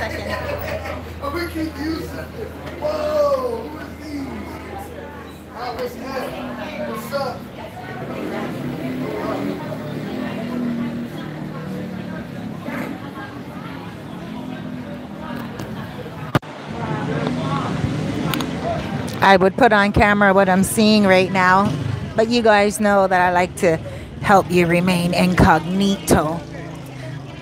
session. Oh, we can use it. Whoa, who is these? How is that? What's up? I would put on camera what I'm seeing right now, but you guys know that I like to help you remain incognito.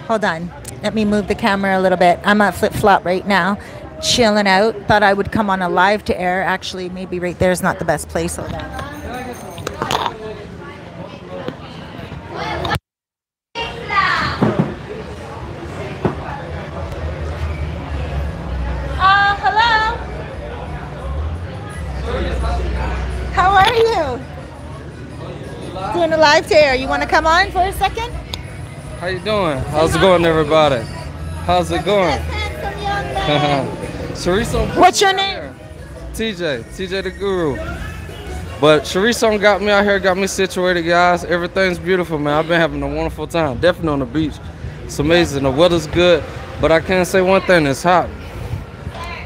Hold on, let me move the camera a little bit. I'm at Flip Flop right now, chilling out. Thought I would come on a live to air. Actually, maybe right there is not the best place. Hold on. Doing a live tear. You want to come on for a second? How you doing? How's it going, everybody? How's it going? Charissa. What's your name? TJ the Guru. But Charissa got me out here, got me situated, guys. Everything's beautiful, man. I've been having a wonderful time. Definitely on the beach. It's amazing. The weather's good, but I can't say one thing. It's hot.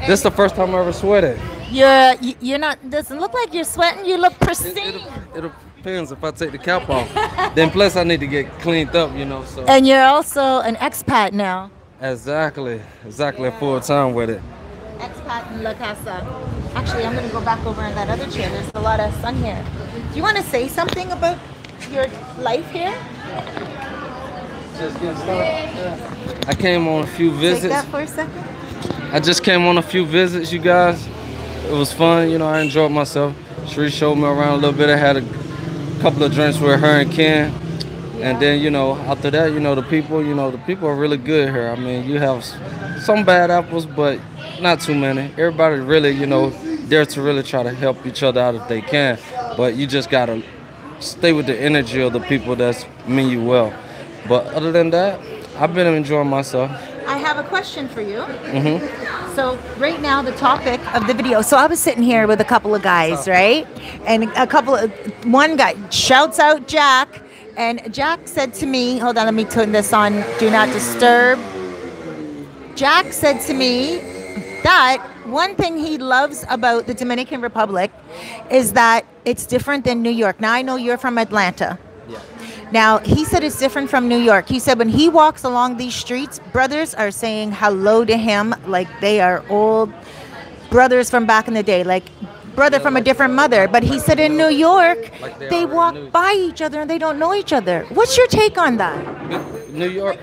This is the first time I ever sweated. You're not. Doesn't look like you're sweating. You look pristine. It'll depends if I take the cap off. Then plus I need to get cleaned up, you know. So. And you're also an expat now. Exactly, yeah. Full time with it. Expat in La Casa. Actually, I'm gonna go back over in that other chair. There's a lot of sun here. Do you want to say something about your life here? Just getting started. I came on a few visits. Take that for a second. I just came on a few visits, you guys. It was fun, you know. I enjoyed myself. Sheree showed me around a little bit. I had a couple of drinks with her and Ken, yeah. And then, you know, after that, you know the people are really good here. I mean, you have some bad apples, but not too many. Everybody really, you know, there to really try to help each other out if they can, but you just gotta stay with the energy of the people that's mean you well. But other than that, I've been enjoying myself. I have a question for you. Mm-hmm. So right now the topic of the video. So I was sitting here with a couple of guys, right? And one guy shouts out Jack. And Jack said to me, hold on, let me turn this on. Do not disturb. Jack said to me that one thing he loves about the Dominican Republic is that it's different than New York. Now I know you're from Atlanta. Yeah. Now, he said it's different from New York. He said when he walks along these streets, brothers are saying hello to him like they are old brothers from back in the day, like brother from a different mother. But he said in New York, they walk by each other and they don't know each other. What's your take on that? New York.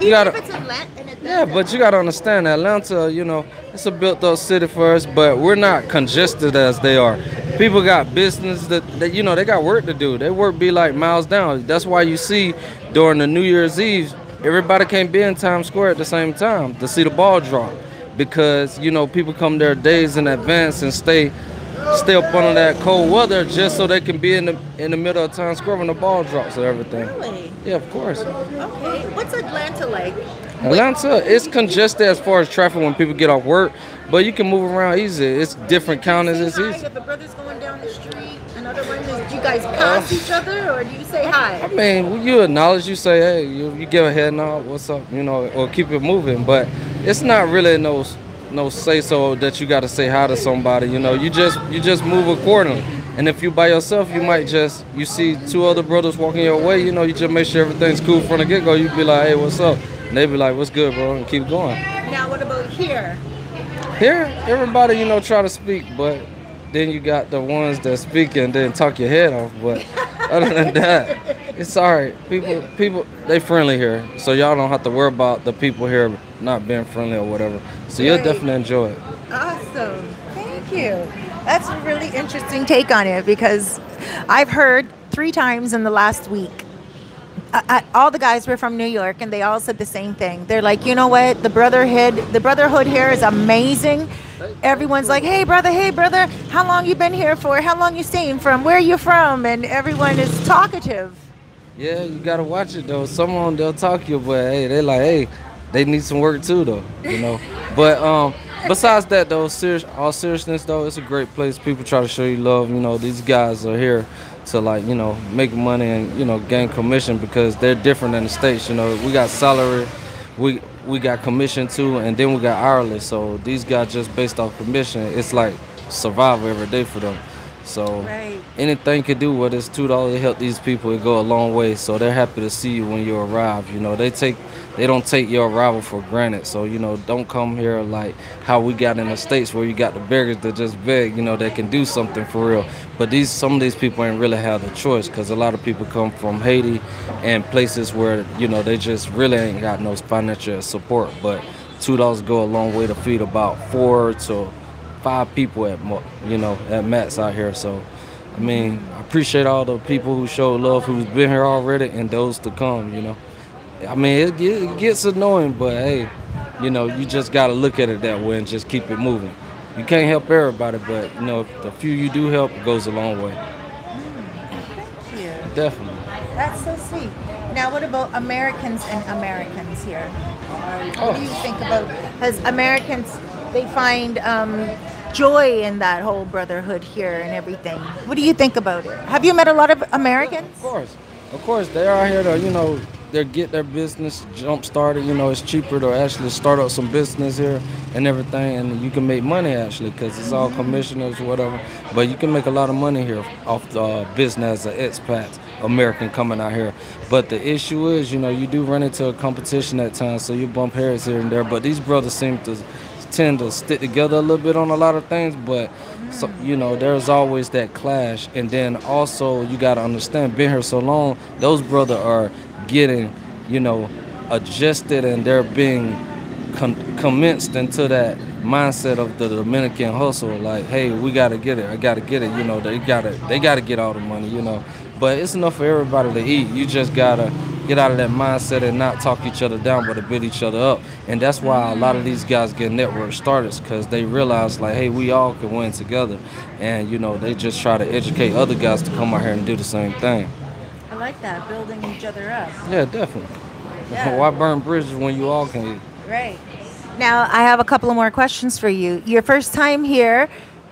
Even if it's Atlanta. Yeah, but you got to understand, Atlanta, you know, it's a built-up city for us, but we're not congested as they are. People got business that, you know, they got work to do. They work be like miles down. That's why you see during the New Year's Eve, everybody can't be in Times Square at the same time to see the ball drop because, you know, people come there days in advance and stay up under that cold weather just so they can be in the middle of Times Square when the ball drops and everything. Really? Yeah, of course. Okay. What's Atlanta like? Atlanta, it's congested as far as traffic when people get off work, but you can move around easy. It's different counties. It's easy. If a brother's going down the street, another one is, do you guys pass each other or do you say hi? I mean, you acknowledge, you say, hey, you give a head nod, what's up, you know, or keep it moving, but it's not really no say so that you got to say hi to somebody, you know. You just move accordingly. And if you by yourself, you might just, you see two other brothers walking your way, you know, you just make sure everything's cool from the get-go. You be like, hey, what's up? And they be like, what's good, bro? And keep going. Now what about here? Here, everybody, you know, try to speak, but then you got the ones that speak and then talk your head off. But other than that, it's all right. People, they friendly here. So y'all don't have to worry about the people here not being friendly or whatever. So you'll definitely enjoy it. Awesome. Thank you. That's a really interesting take on it because I've heard 3 times in the last week. All the guys were from New York and they all said the same thing. They're like, you know what? The brotherhood here is amazing. Everyone's like, hey brother, how long you been here for? How long you staying from? Where you from? And everyone is talkative. Yeah, you gotta watch it though. Some of them, they'll talk you, but hey, they're like, hey, they need some work too though, you know. But besides that though, all seriousness though, it's a great place. People try to show you love, you know. These guys are here to, like, you know, make money and, you know, gain commission because they're different than the States, you know. We got salary, we we got commission too, and then we got hourly. So these guys just based off commission, it's like survival every day for them. So anything could do, whether it's $2 to help these people, it go a long way. So they're happy to see you when you arrive. You know, they don't take your arrival for granted. So, you know, don't come here like how we got in the States where you got the beggars that just beg, you know, they can do something for real. But these, some of these people ain't really have the choice, because a lot of people come from Haiti and places where, you know, they just really ain't got no financial support. But $2 go a long way to feed about 4 to 5 people at, you know, at max out here. So, I mean, I appreciate all the people who showed love, who's been here already, and those to come, you know. I mean, it gets annoying, but hey, you know, you just got to look at it that way and just keep it moving. You can't help everybody, but, you know, the few you do help, it goes a long way. Thank you. Definitely. That's so sweet. Now, what about Americans and Americans here? What do you think about, because Americans, they find joy in that whole brotherhood here and everything. What do you think about it? Have you met a lot of Americans? Yeah, of course. Of course, they are here to, you know, they get their business jump started. You know, it's cheaper to actually start up some business here and everything, and you can make money actually, because it's all commissioners or whatever. But you can make a lot of money here off the business as an expat American coming out here. But the issue is, you know, you do run into a competition at times, so you bump heads here and there. But these brothers seem to tend to stick together a little bit on a lot of things, but so, you know, there's always that clash. And then also you got to understand, been here so long, those brothers are getting, you know, adjusted, and they're being commenced into that mindset of the Dominican hustle, like, hey, we got to get it, I got to get it, you know, they got to get all the money, you know. But it's enough for everybody to eat. You just got to get out of that mindset and not talk each other down, but to build each other up. And that's why a lot of these guys get network starters, because they realize, like, hey, we all can win together. And, you know, they just try to educate other guys to come out here and do the same thing. I like that, building each other up. Yeah, definitely. Yeah. Why burn bridges when you all can eat? Right. Now, I have a couple of more questions for you. Your first time here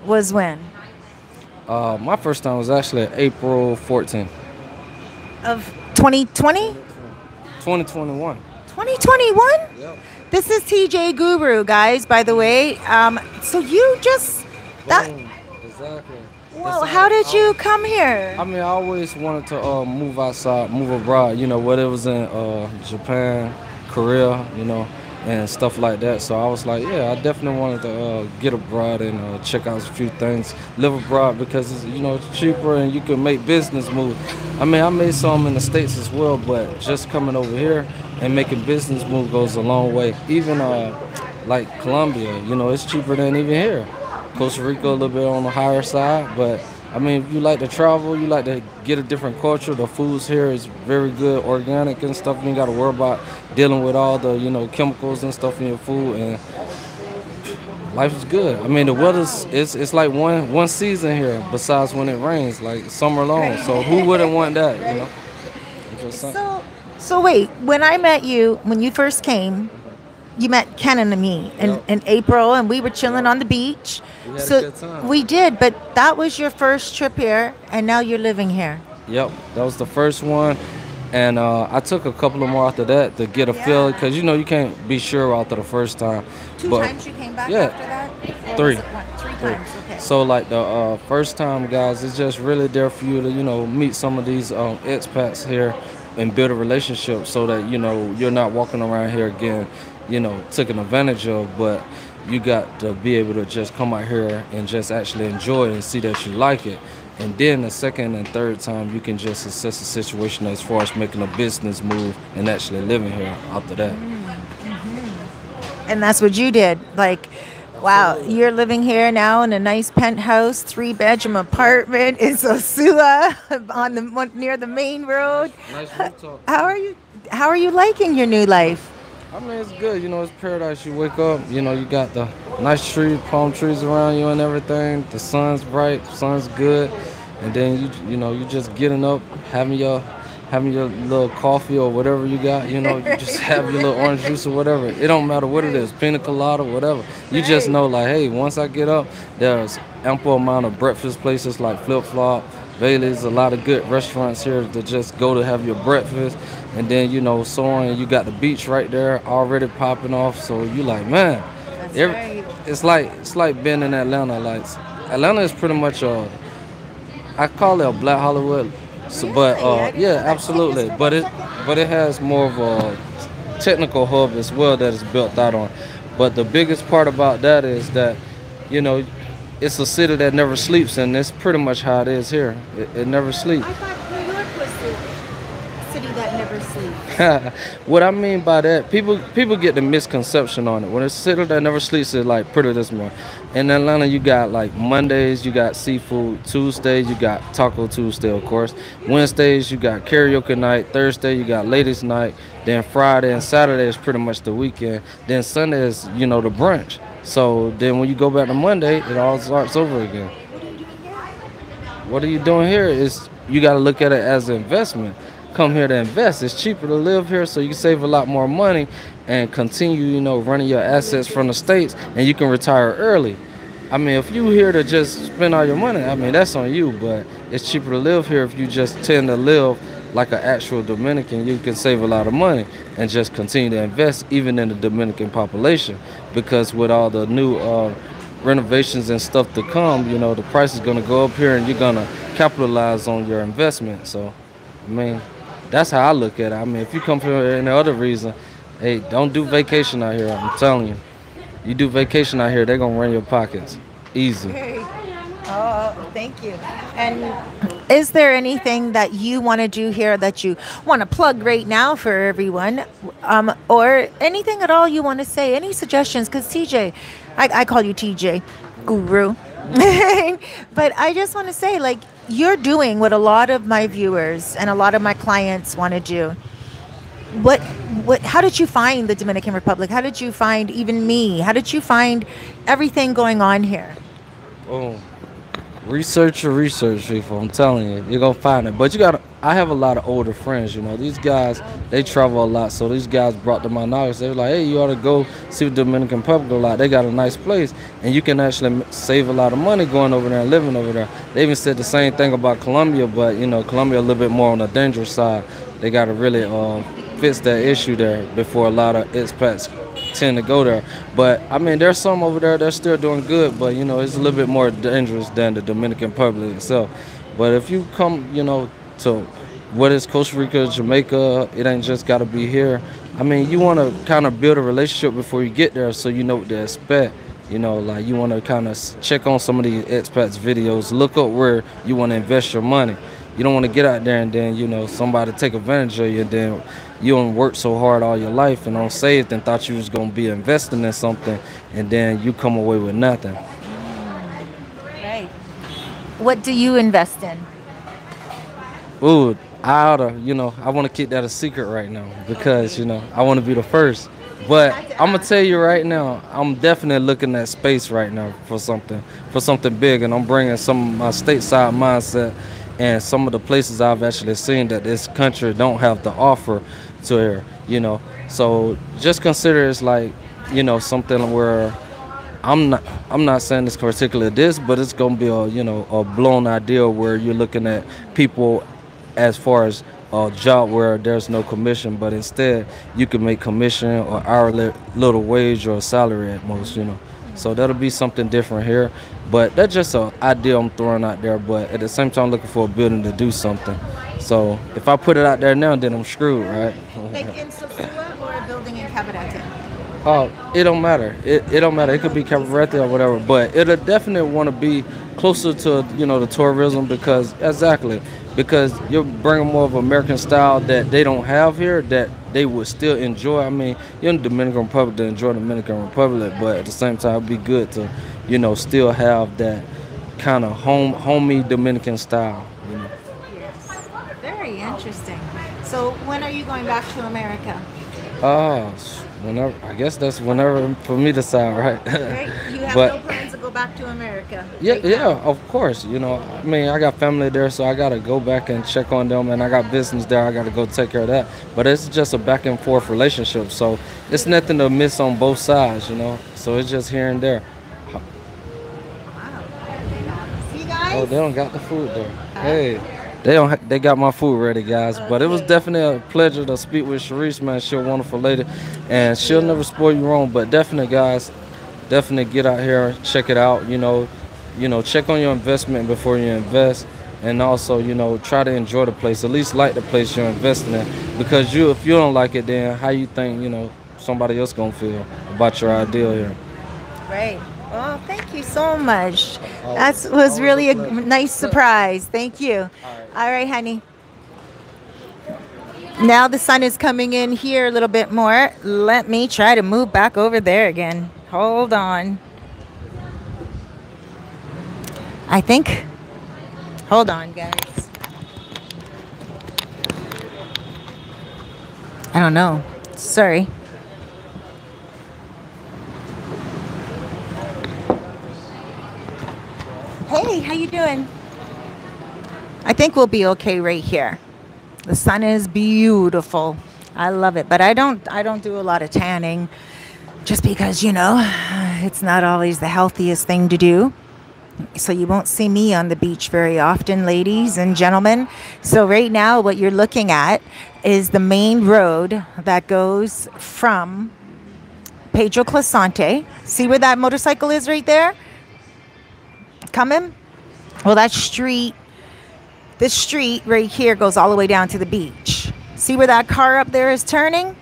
was when? My first time was actually April 14th. Of 2020? 2021. 2021? Yep. This is TJ Guru, guys, by the way. So you just... That, exactly. Well, how did you come here? I mean, I always wanted to move outside, move abroad, you know, whether it was in Japan, Korea, you know, and stuff like that. So I was like, yeah, I definitely wanted to get abroad and check out a few things, live abroad, because it's, you know, it's cheaper and you can make business moves. I mean, I made some in the States as well, but just coming over here and making business moves goes a long way. Even like Colombia, you know, it's cheaper than even here. Costa Rica a little bit on the higher side, but I mean, if you like to travel, you like to get a different culture, the foods here is very good, organic and stuff. You ain't got to worry about dealing with all the, you know, chemicals and stuff in your food, and life is good. I mean, the weather's, it's like one season here besides when it rains, like summer long. So who wouldn't want that, you know? So wait, when I met you, when you first came, you met Ken and me in April, and we were chilling on the beach. We had a good time. We did, but that was your first trip here, and now you're living here. Yep, that was the first one, and I took a couple of more after that to get a feel, because, you know, you can't be sure after the first time. Two times you came back after that? Three times, okay. So, like, the first time, guys, it's just really there for you to, you know, meet some of these expats here and build a relationship so that, you know, you're not walking around here again, you know, taken advantage of, but you got to be able to just come out here and just actually enjoy it and see that you like it. And then the second and third time, you can just assess the situation as far as making a business move and actually living here after that. Mm-hmm. And that's what you did. Like, wow, you're living here now in a nice penthouse, 3-bedroom apartment in Sosua on the near the main road. Nice rooftop. How are you liking your new life? I mean, it's good, you know, it's paradise. You wake up, you know, you got the nice trees, palm trees around you and everything. The sun's bright, sun's good. And then, you know, you just getting up, having your little coffee or whatever you got, you know, you just have your little orange juice or whatever. It don't matter what it is, pina colada, whatever. You just know, like, hey, once I get up, there's ample amount of breakfast places like Flip Flop, There's a lot of good restaurants here to just go to have your breakfast. And then, you know, so on, you got the beach right there already popping off. So you like, man, it's like being in Atlanta. Like, Atlanta is pretty much a, I call it a Black Hollywood. So, really? But yeah, absolutely. But it has more of a technical hub as well that is built out on. But the biggest part about that is that, you know, it's a city that never sleeps, and that's pretty much how it is here. It never sleeps. I thought New York was the city that never sleeps. What I mean by that, people get the misconception on it. When it's a city that never sleeps, it's like pretty this morning. In Atlanta, you got like Mondays, you got seafood. Tuesdays, you got Taco Tuesday, of course. Wednesdays, you got karaoke night. Thursday, you got ladies night. Then Friday and Saturday is pretty much the weekend. Then Sunday is, you know, the brunch. So then when you go back to Monday, it all starts over again. What are you doing here? Is you got to look at it as an investment. Come here to invest. It's cheaper to live here, so you can save a lot more money and continue, you know, running your assets from the States, and you can retire early. I mean, if you here to just spend all your money, I mean, that's on you, but it's cheaper to live here. If you just tend to live like an actual Dominican, you can save a lot of money and just continue to invest even in the Dominican population, because with all the new renovations and stuff to come, you know, the price is going to go up here and you're going to capitalize on your investment. So, I mean, that's how I look at it. I mean, if you come here for any other reason, hey, don't do vacation out here. I'm telling you. You do vacation out here, they're going to run your pockets. Easy. Oh, thank you. And is there anything that you want to do here that you want to plug right now for everyone, or anything at all you want to say? Any suggestions? Because TJ, I call you TJ, guru. But I just want to say, like, you're doing what a lot of my viewers and a lot of my clients want to do. How did you find the Dominican Republic? How did you find even me? How did you find everything going on here? Oh, research people, I'm telling you, you're gonna find it. But you gotta, I have a lot of older friends, you know, these guys, they travel a lot, so these guys brought to my knowledge. They were like, hey, you ought to go see the Dominican Republic a lot. They got a nice place and you can actually save a lot of money going over there and living over there. They even said the same thing about Colombia, but you know, Colombia a little bit more on the dangerous side. They gotta really fix that issue there before a lot of expats tend to go there. But I mean, there's some over there that's still doing good, but you know, it's a little bit more dangerous than the Dominican Republic itself. But if you come, you know, to what is Costa Rica, Jamaica, it ain't just got to be here. I mean, you want to kind of build a relationship before you get there, so you know what to expect. You know, like, you want to kind of check on some of these expats videos, look up where you want to invest your money. You don't want to get out there and then, you know, somebody take advantage of you, and then you don't work so hard all your life and don't save and thought you was going to be investing in something, and then you come away with nothing. Right. What do you invest in? Ooh, I oughta, you know, I want to keep that a secret right now because, you know, I want to be the first. But I'm going to tell you right now, I'm definitely looking at space right now for something big, and I'm bringing some of my stateside mindset and some of the places I've actually seen that this country don't have to offer to here, you know. So just consider it's like, you know, something where I'm not saying it's particular this, but it's gonna be a, you know, a blown idea where you're looking at people as far as a job where there's no commission, but instead you can make commission or hourly little wage or salary at most, you know. So that'll be something different here, but that's just an idea I'm throwing out there. But at the same time, I'm looking for a building to do something. So if I put it out there now, then I'm screwed, right? Like in Sosua or a building in Cabarete? Oh, it don't matter. It don't matter. It could be Cabarete or whatever, but it'll definitely want to be closer to, you know, the tourism, because because you're bringing more of American style that they don't have here that they would still enjoy. I mean, you're in the Dominican Republic to enjoy the Dominican Republic, but at the same time, it'd be good to, you know, still have that kind of homey Dominican style. You know? Yes, very interesting. So, when are you going back to America? Whenever, I guess that's whenever for me to sign, right? Right. You have no plans to go back to America? Yeah, right, yeah, of course. You know, I mean, I got family there, so I got to go back and check on them, and I got business there. I got to go take care of that. But it's just a back and forth relationship, so it's nothing to miss on both sides, you know. So it's just here and there. Wow. See you guys. guys. Oh, they don't got the food there. Hey. They don't. They got my food ready, guys. Okay. But it was definitely a pleasure to speak with Charissa, man. She's a wonderful lady, and she'll never spoil you wrong. But definitely, guys, definitely get out here, check it out. You know, check on your investment before you invest, and also, you know, try to enjoy the place. At least like the place you're investing in, because if you don't like it, then how you think, you know, somebody else gonna feel about your idea here? Right. Well, thank you so much. That was really a nice surprise. Thank you. All right, honey. Now the sun is coming in here a little bit more. Let me try to move back over there again. Hold on. I think. Hold on, guys. I don't know. Sorry. Hey, how you doing? I think we'll be okay right here. The sun is beautiful. I love it, but I don't do a lot of tanning just because, you know, it's not always the healthiest thing to do. So you won't see me on the beach very often, ladies and gentlemen. So right now what you're looking at is the main road that goes from Pedro Clisante. See where that motorcycle is right there? Coming? Well, that street, this street right here goes all the way down to the beach. See where that car up there is turning?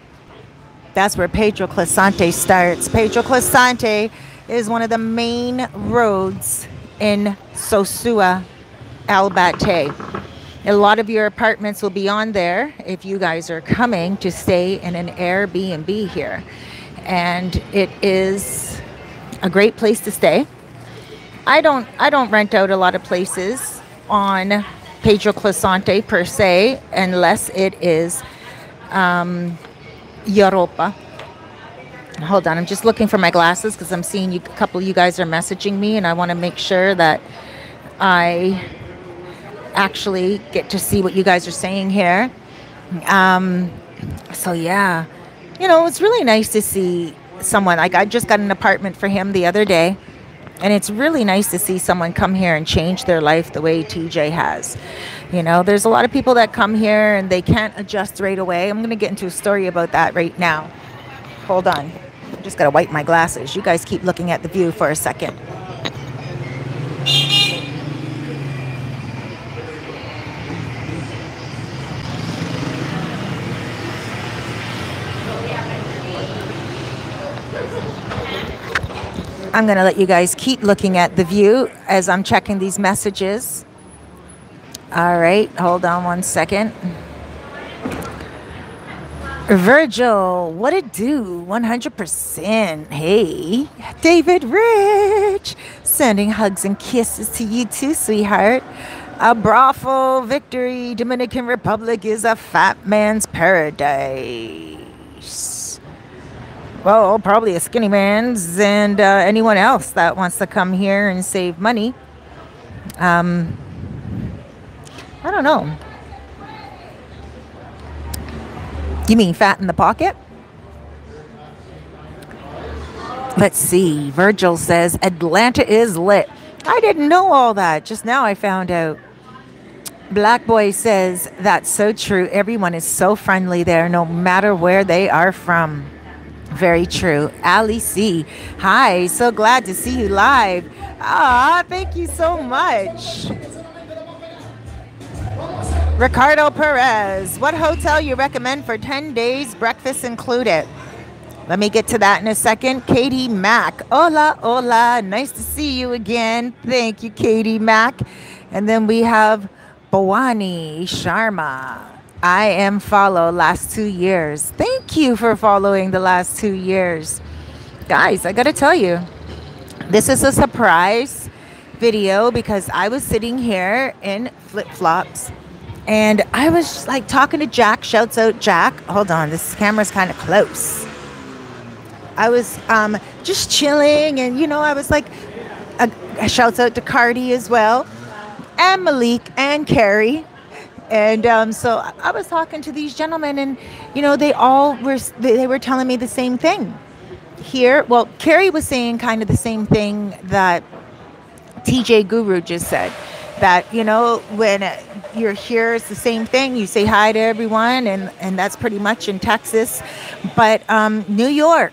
That's where Pedro Clisante starts. Pedro Clisante is one of the main roads in Sosua, Albate. A lot of your apartments will be on there if you guys are coming to stay in an Airbnb here. And it is a great place to stay. I don't rent out a lot of places on Pedro Clisante per se, unless it is Europa. Hold on, I'm just looking for my glasses because I'm seeing you, a couple of you guys are messaging me, and I want to make sure that I actually get to see what you guys are saying here. So yeah, you know, it's really nice to see someone. Like, I just got an apartment for him the other day. And it's really nice to see someone come here and change their life the way TJ has. You know, there's a lot of people that come here and they can't adjust right away. I'm going to get into a story about that right now. Hold on. I'm just going to wipe my glasses. You guys keep looking at the view for a second. I'm going to let you guys keep looking at the view as I'm checking these messages. All right, hold on one second. Virgil, what it do? 100%. Hey, David Rich, sending hugs and kisses to you too, sweetheart. A bravo victory. Dominican Republic is a fat man's paradise. Well, probably a skinny man's, and anyone else that wants to come here and save money. I don't know. You mean fat in the pocket? Let's see. Virgil says Atlanta is lit. I didn't know all that. Just now I found out. Black Boy says that's so true. Everyone is so friendly there, no matter where they are from. Very true. Ali C. Hi, so glad to see you live. Ah, thank you so much. Ricardo Perez, what hotel you recommend for 10 days, breakfast included? Let me get to that in a second. Katie Mac. Hola, hola. Nice to see you again. Thank you, Katie Mac. And then we have Bawani Sharma. I am follow last 2 years. Thank you for following the last 2 years. Guys, I gotta tell you, this is a surprise video because I was sitting here in flip-flops and I was like talking to Jack. Shouts out Jack. Hold on, this camera's kind of close. I was just chilling, and you know, I was like, shouts out to Cardi as well, and Malik and Carrie. And so I was talking to these gentlemen, and you know, they were telling me the same thing here. Well, Carrie was saying kind of the same thing that TJ Guru just said. that, you know, when you're here, it's the same thing. You say hi to everyone, and that's pretty much in Texas. But New York,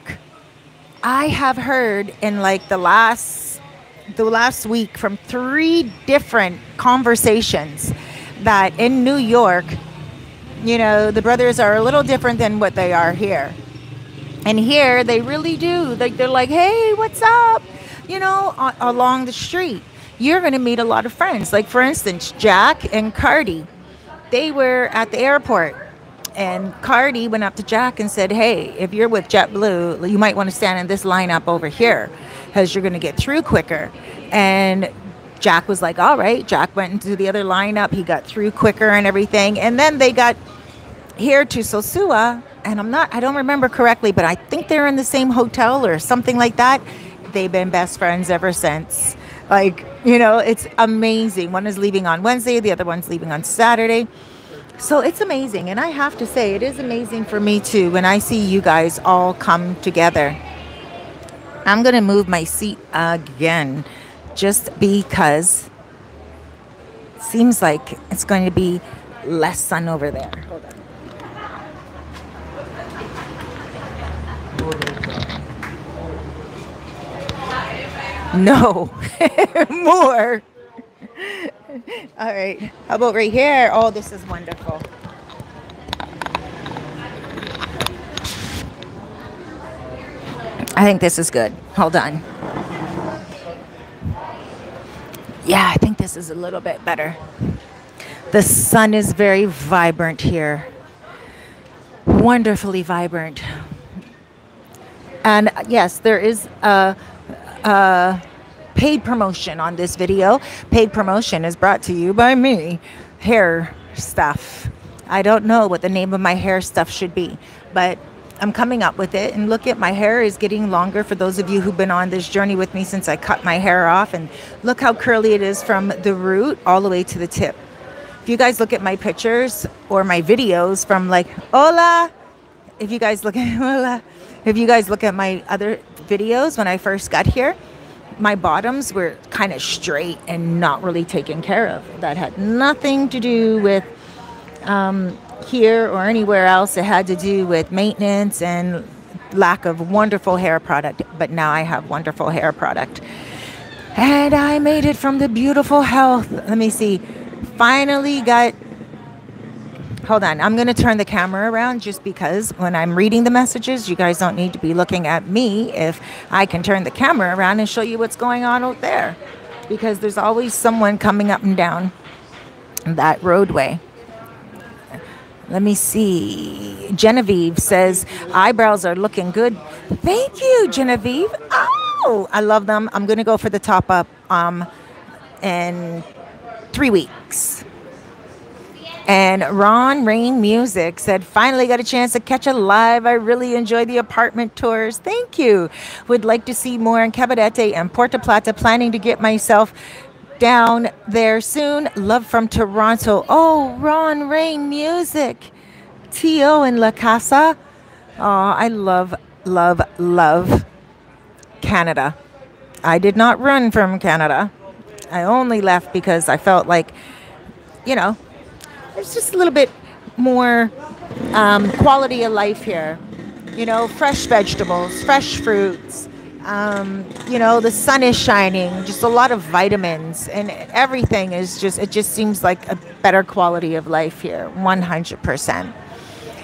I have heard in like the last week from 3 different conversations that in New York, you know, the brothers are a little different than what they are here. And here they really do. They're like, hey, what's up? You know, along the street, you're going to meet a lot of friends. Like, for instance, Jack and Cardi, they were at the airport. And Cardi went up to Jack and said, hey, if you're with JetBlue, you might want to stand in this lineup over here because you're going to get through quicker. And Jack was like, all right. Jack went into the other lineup. He got through quicker and everything. And then they got here to Sosua. And I don't remember correctly, but I think they're in the same hotel or something like that. They've been best friends ever since. Like, you know, it's amazing. One is leaving on Wednesday. The other one's leaving on Saturday. So it's amazing, and I have to say, it is amazing for me too when I see you guys all come together. I'm gonna move my seat again, just because it seems like it's going to be less sun over there. Hold on. No, more. All right, how about right here? Oh, this is wonderful. I think this is good. Hold on. Yeah, I think this is a little bit better. The sun is very vibrant here. Wonderfully vibrant. And yes, there is a paid promotion on this video. Paid promotion is brought to you by me. Hair stuff. I don't know what the name of my hair stuff should be, but I'm coming up with it. And look, at my hair is getting longer for those of you who've been on this journey with me since I cut my hair off. And look how curly it is from the root all the way to the tip. If you guys look at my pictures or my videos from like, hola. If you guys look at, hola. If you guys look at my other videos when I first got here, my bottoms were kind of straight and not really taken care of. That had nothing to do with here or anywhere else. It had to do with maintenance and lack of wonderful hair product. But now I have wonderful hair product. And I made it from the beautiful health. Let me see. Finally got... Hold on. I'm going to turn the camera around just because when I'm reading the messages, you guys don't need to be looking at me if I can turn the camera around and show you what's going on out there. Because there's always someone coming up and down that roadway. Let me see. Genevieve says, eyebrows are looking good. Thank you, Genevieve. Oh, I love them. I'm going to go for the top up in 3 weeks. And Ron Rain Music said, finally got a chance to catch a live. I really enjoy the apartment tours. Thank you. Would like to see more in Cabarete and Puerto Plata. Planning to get myself down there soon. Love from Toronto. Oh, Ron Rain Music. Tio and La Casa. Oh, I love, love, love Canada. I did not run from Canada. I only left because I felt like, you know, it's just a little bit more quality of life here. You know, fresh vegetables, fresh fruits. You know, the sun is shining, just a lot of vitamins. And everything is just, it just seems like a better quality of life here, 100%.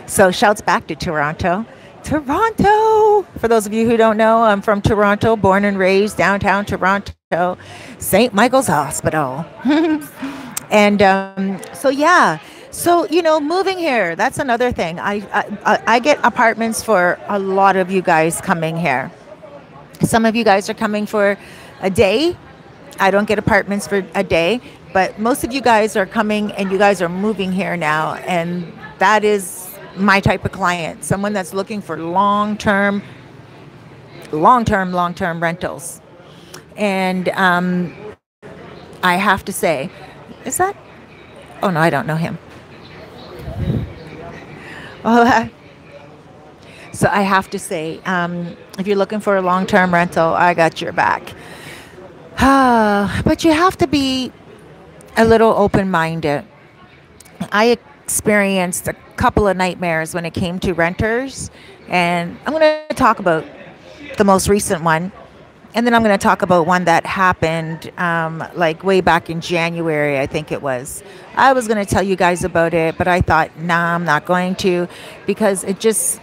So shouts back to Toronto. Toronto! For those of you who don't know, I'm from Toronto, born and raised downtown Toronto, St. Michael's Hospital. And so, yeah, so, you know, moving here, that's another thing. I get apartments for a lot of you guys coming here. Some of you guys are coming for a day. I don't get apartments for a day, but most of you guys are coming and you guys are moving here now. And that is my type of client, someone that's looking for long-term rentals. And I have to say, is that? Oh, no, I don't know him. So I have to say, if you're looking for a long-term rental, I got your back. But you have to be a little open-minded. I experienced a couple of nightmares when it came to renters, and I'm going to talk about the most recent one, and then I'm going to talk about one that happened like way back in January, I think it was. I was going to tell you guys about it, but I thought, nah, I'm not going to, because it just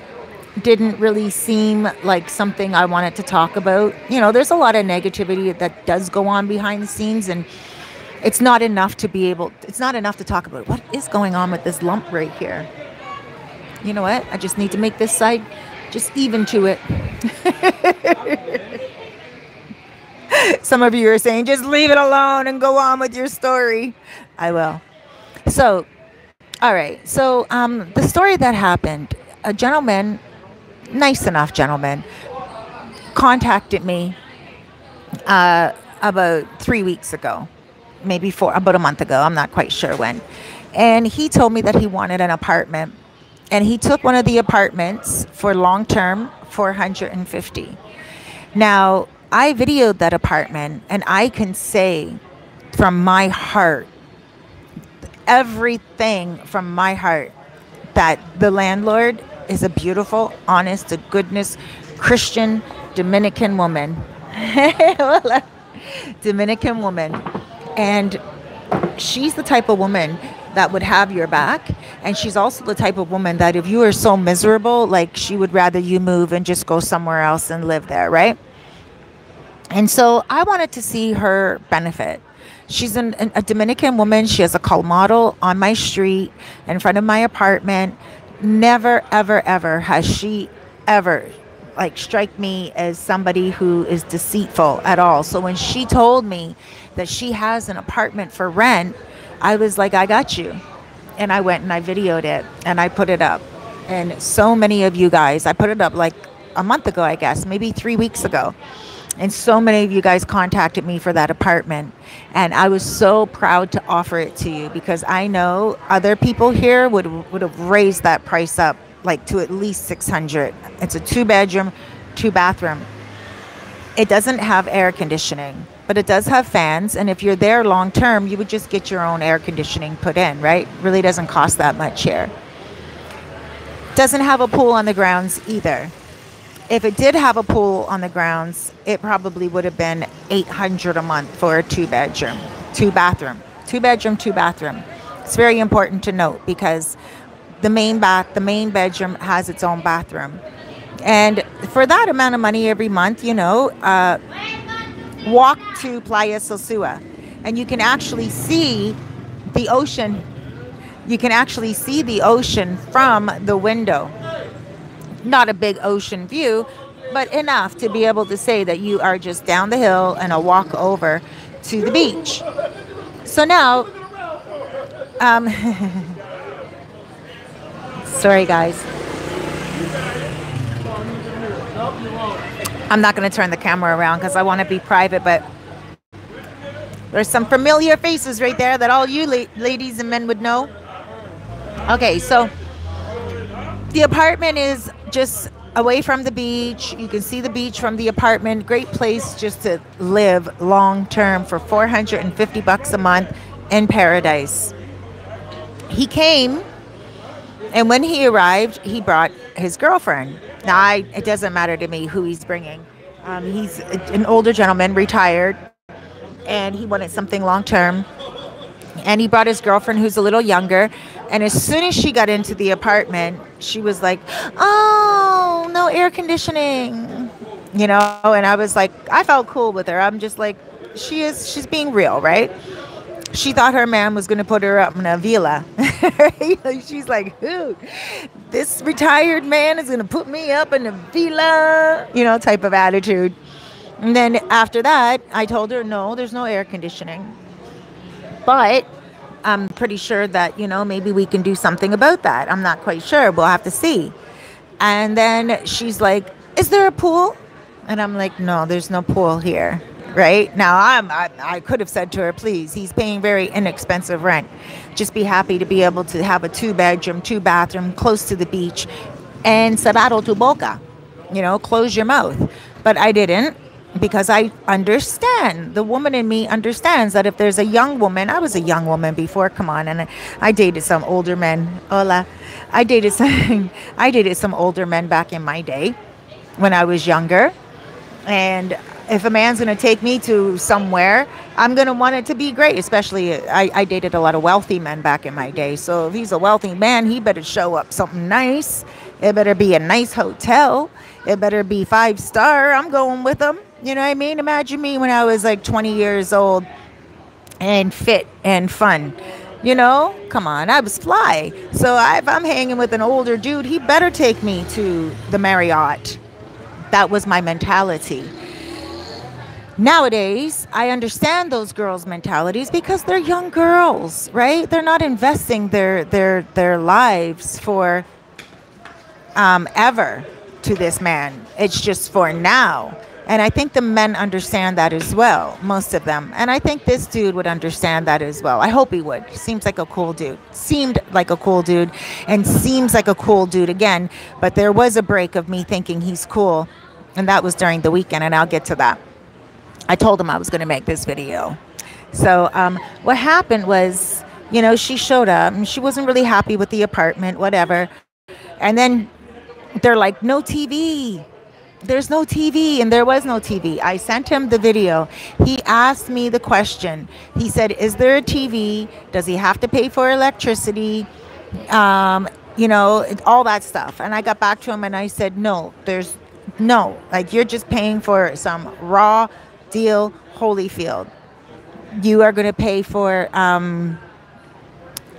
didn't really seem like something I wanted to talk about. You know, there's a lot of negativity that does go on behind the scenes, and it's not enough to be able, it's not enough to talk about what is going on with this lump right here. You know what? I just need to make this side just even to it. Some of you are saying, just leave it alone and go on with your story. I will. So, all right. So the story that happened, a gentleman, nice enough gentleman, contacted me about 3 weeks ago, maybe four, about a month ago. I'm not quite sure when. And he told me that he wanted an apartment. And he took one of the apartments for long-term, $450. Now, I videoed that apartment, and I can say from my heart, everything from my heart, that the landlord is a beautiful, honest to goodness, Christian Dominican woman. Dominican woman. And she's the type of woman that would have your back. And she's also the type of woman that if you are so miserable, like, she would rather you move and just go somewhere else and live there, right? And so I wanted to see her benefit. She's a Dominican woman. She has a call model on my street in front of my apartment. Never, ever, ever has she ever like strike me as somebody who is deceitful at all. So when she told me that she has an apartment for rent, I was like, I got you. And I went and I videoed it and I put it up. And so many of you guys, I put it up like a month ago, I guess, maybe 3 weeks ago. And so many of you guys contacted me for that apartment. And I was so proud to offer it to you, because I know other people here would have raised that price up like to at least $600. It's a 2-bedroom, 2-bathroom. It doesn't have air conditioning, but it does have fans. And if you're there long term, you would just get your own air conditioning put in, right? Really doesn't cost that much here. Doesn't have a pool on the grounds either. If it did have a pool on the grounds, it probably would have been $800 a month for a 2-bedroom, 2-bathroom. It's very important to note, because the main bedroom has its own bathroom. And for that amount of money every month, you know, walk to Playa Sosua, and you can actually see the ocean. You can actually see the ocean from the window. Not a big ocean view, but enough to be able to say that you are just down the hill and a walk over to the beach. So now, sorry guys, I'm not going to turn the camera around because I want to be private, but there's some familiar faces right there that all you ladies and men would know. Okay, so the apartment is just away from the beach. You can see the beach from the apartment. Great place just to live long term for $450 a month in paradise. He came, and when he arrived, he brought his girlfriend. Now, it doesn't matter to me who he's bringing. He's an older gentleman, retired, and he wanted something long term. And he brought his girlfriend, who's a little younger. And as soon as she got into the apartment, she was like, oh, no air conditioning, you know? And I was like, I felt cool with her. I'm just like, she's being real, right? She thought her man was going to put her up in a villa. You know, she's like, who? This retired man is going to put me up in a villa, you know, type of attitude. And then after that, I told her, no, there's no air conditioning. But I'm pretty sure that, you know, maybe we can do something about that. I'm not quite sure. We'll have to see. And then she's like, is there a pool? And I'm like, no, there's no pool here. Right now, I could have said to her, please, he's paying very inexpensive rent. Just be happy to be able to have a 2-bedroom, 2-bathroom close to the beach and cerrado tu boca, you know, close your mouth. But I didn't. because I understand. The woman in me understands that if there's a young woman, I was a young woman before, come on, and I dated some older men. Hola. I dated some older men back in my day when I was younger. And if a man's going to take me to somewhere, I'm going to want it to be great, especially I dated a lot of wealthy men back in my day. So if he's a wealthy man, he better show up something nice. It better be a nice hotel. It better be 5-star. I'm going with him. You know what I mean? Imagine me when I was like 20 years old and fit and fun. You know, come on, I was fly. So if I'm hanging with an older dude, he better take me to the Marriott. That was my mentality. Nowadays, I understand those girls' mentalities because they're young girls, right? They're not investing their lives for ever to this man. It's just for now. And I think the men understand that as well, most of them. And I think this dude would understand that as well. I hope he would. Seems like a cool dude. Seemed like a cool dude and seems like a cool dude again. But there was a break of me thinking he's cool. And that was during the weekend, and I'll get to that. I told him I was going to make this video. So what happened was, you know, she showed up and she wasn't really happy with the apartment, whatever. And then they're like, no TV. There's no TV, and there was no TV. I sent him the video. He asked me the question. He said, is there a TV? Does he have to pay for electricity? You know, all that stuff. And I got back to him and I said, no, there's no, like, you're just paying for some raw deal Holyfield. You are going to pay for, you know,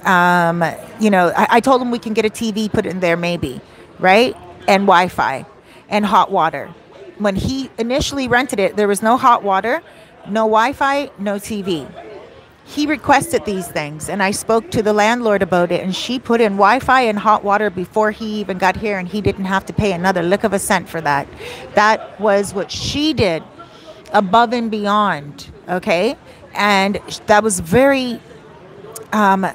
I told him we can get a TV put in there maybe, right? And Wi-Fi. And hot water. When he initially rented it, there was no hot water, no Wi-Fi, no TV. He requested these things, and I spoke to the landlord about it, and she put in Wi-Fi and hot water before he even got here, and he didn't have to pay another lick of a cent for that. That was what she did above and beyond, okay? And that was very, I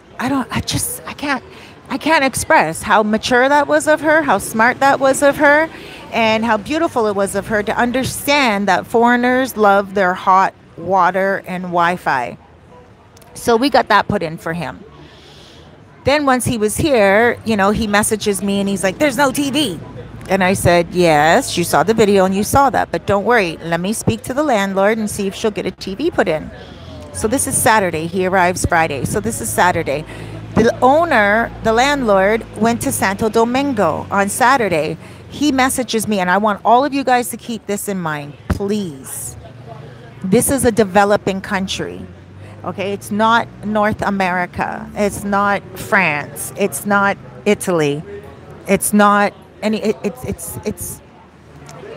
can't express how mature that was of her, how smart that was of her, and how beautiful it was of her to understand that foreigners love their hot water and Wi-Fi. So we got that put in for him. Then once he was here, you know, he messages me and he's like, there's no TV. And I said, yes, you saw the video and you saw that, but don't worry. Let me speak to the landlord and see if she'll get a TV put in. So this is Saturday. He arrives Friday. So this is Saturday. The owner, the landlord, went to Santo Domingo on Saturday. He messages me, and I want all of you guys to keep this in mind, please. This is a developing country, okay? It's not North America. It's not France. It's not Italy. It's not any, it's,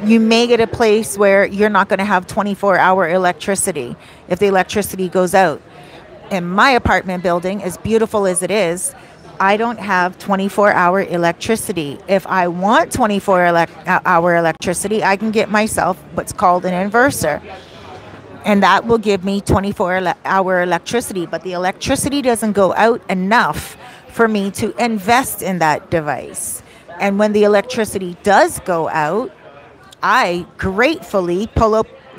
you may get a place where you're not going to have 24-hour electricity if the electricity goes out. In my apartment building, as beautiful as it is, I don't have 24-hour electricity. If I want 24-hour electricity, I can get myself what's called an inverter. And that will give me 24-hour electricity. But the electricity doesn't go out enough for me to invest in that device. And when the electricity does go out, I gratefully pull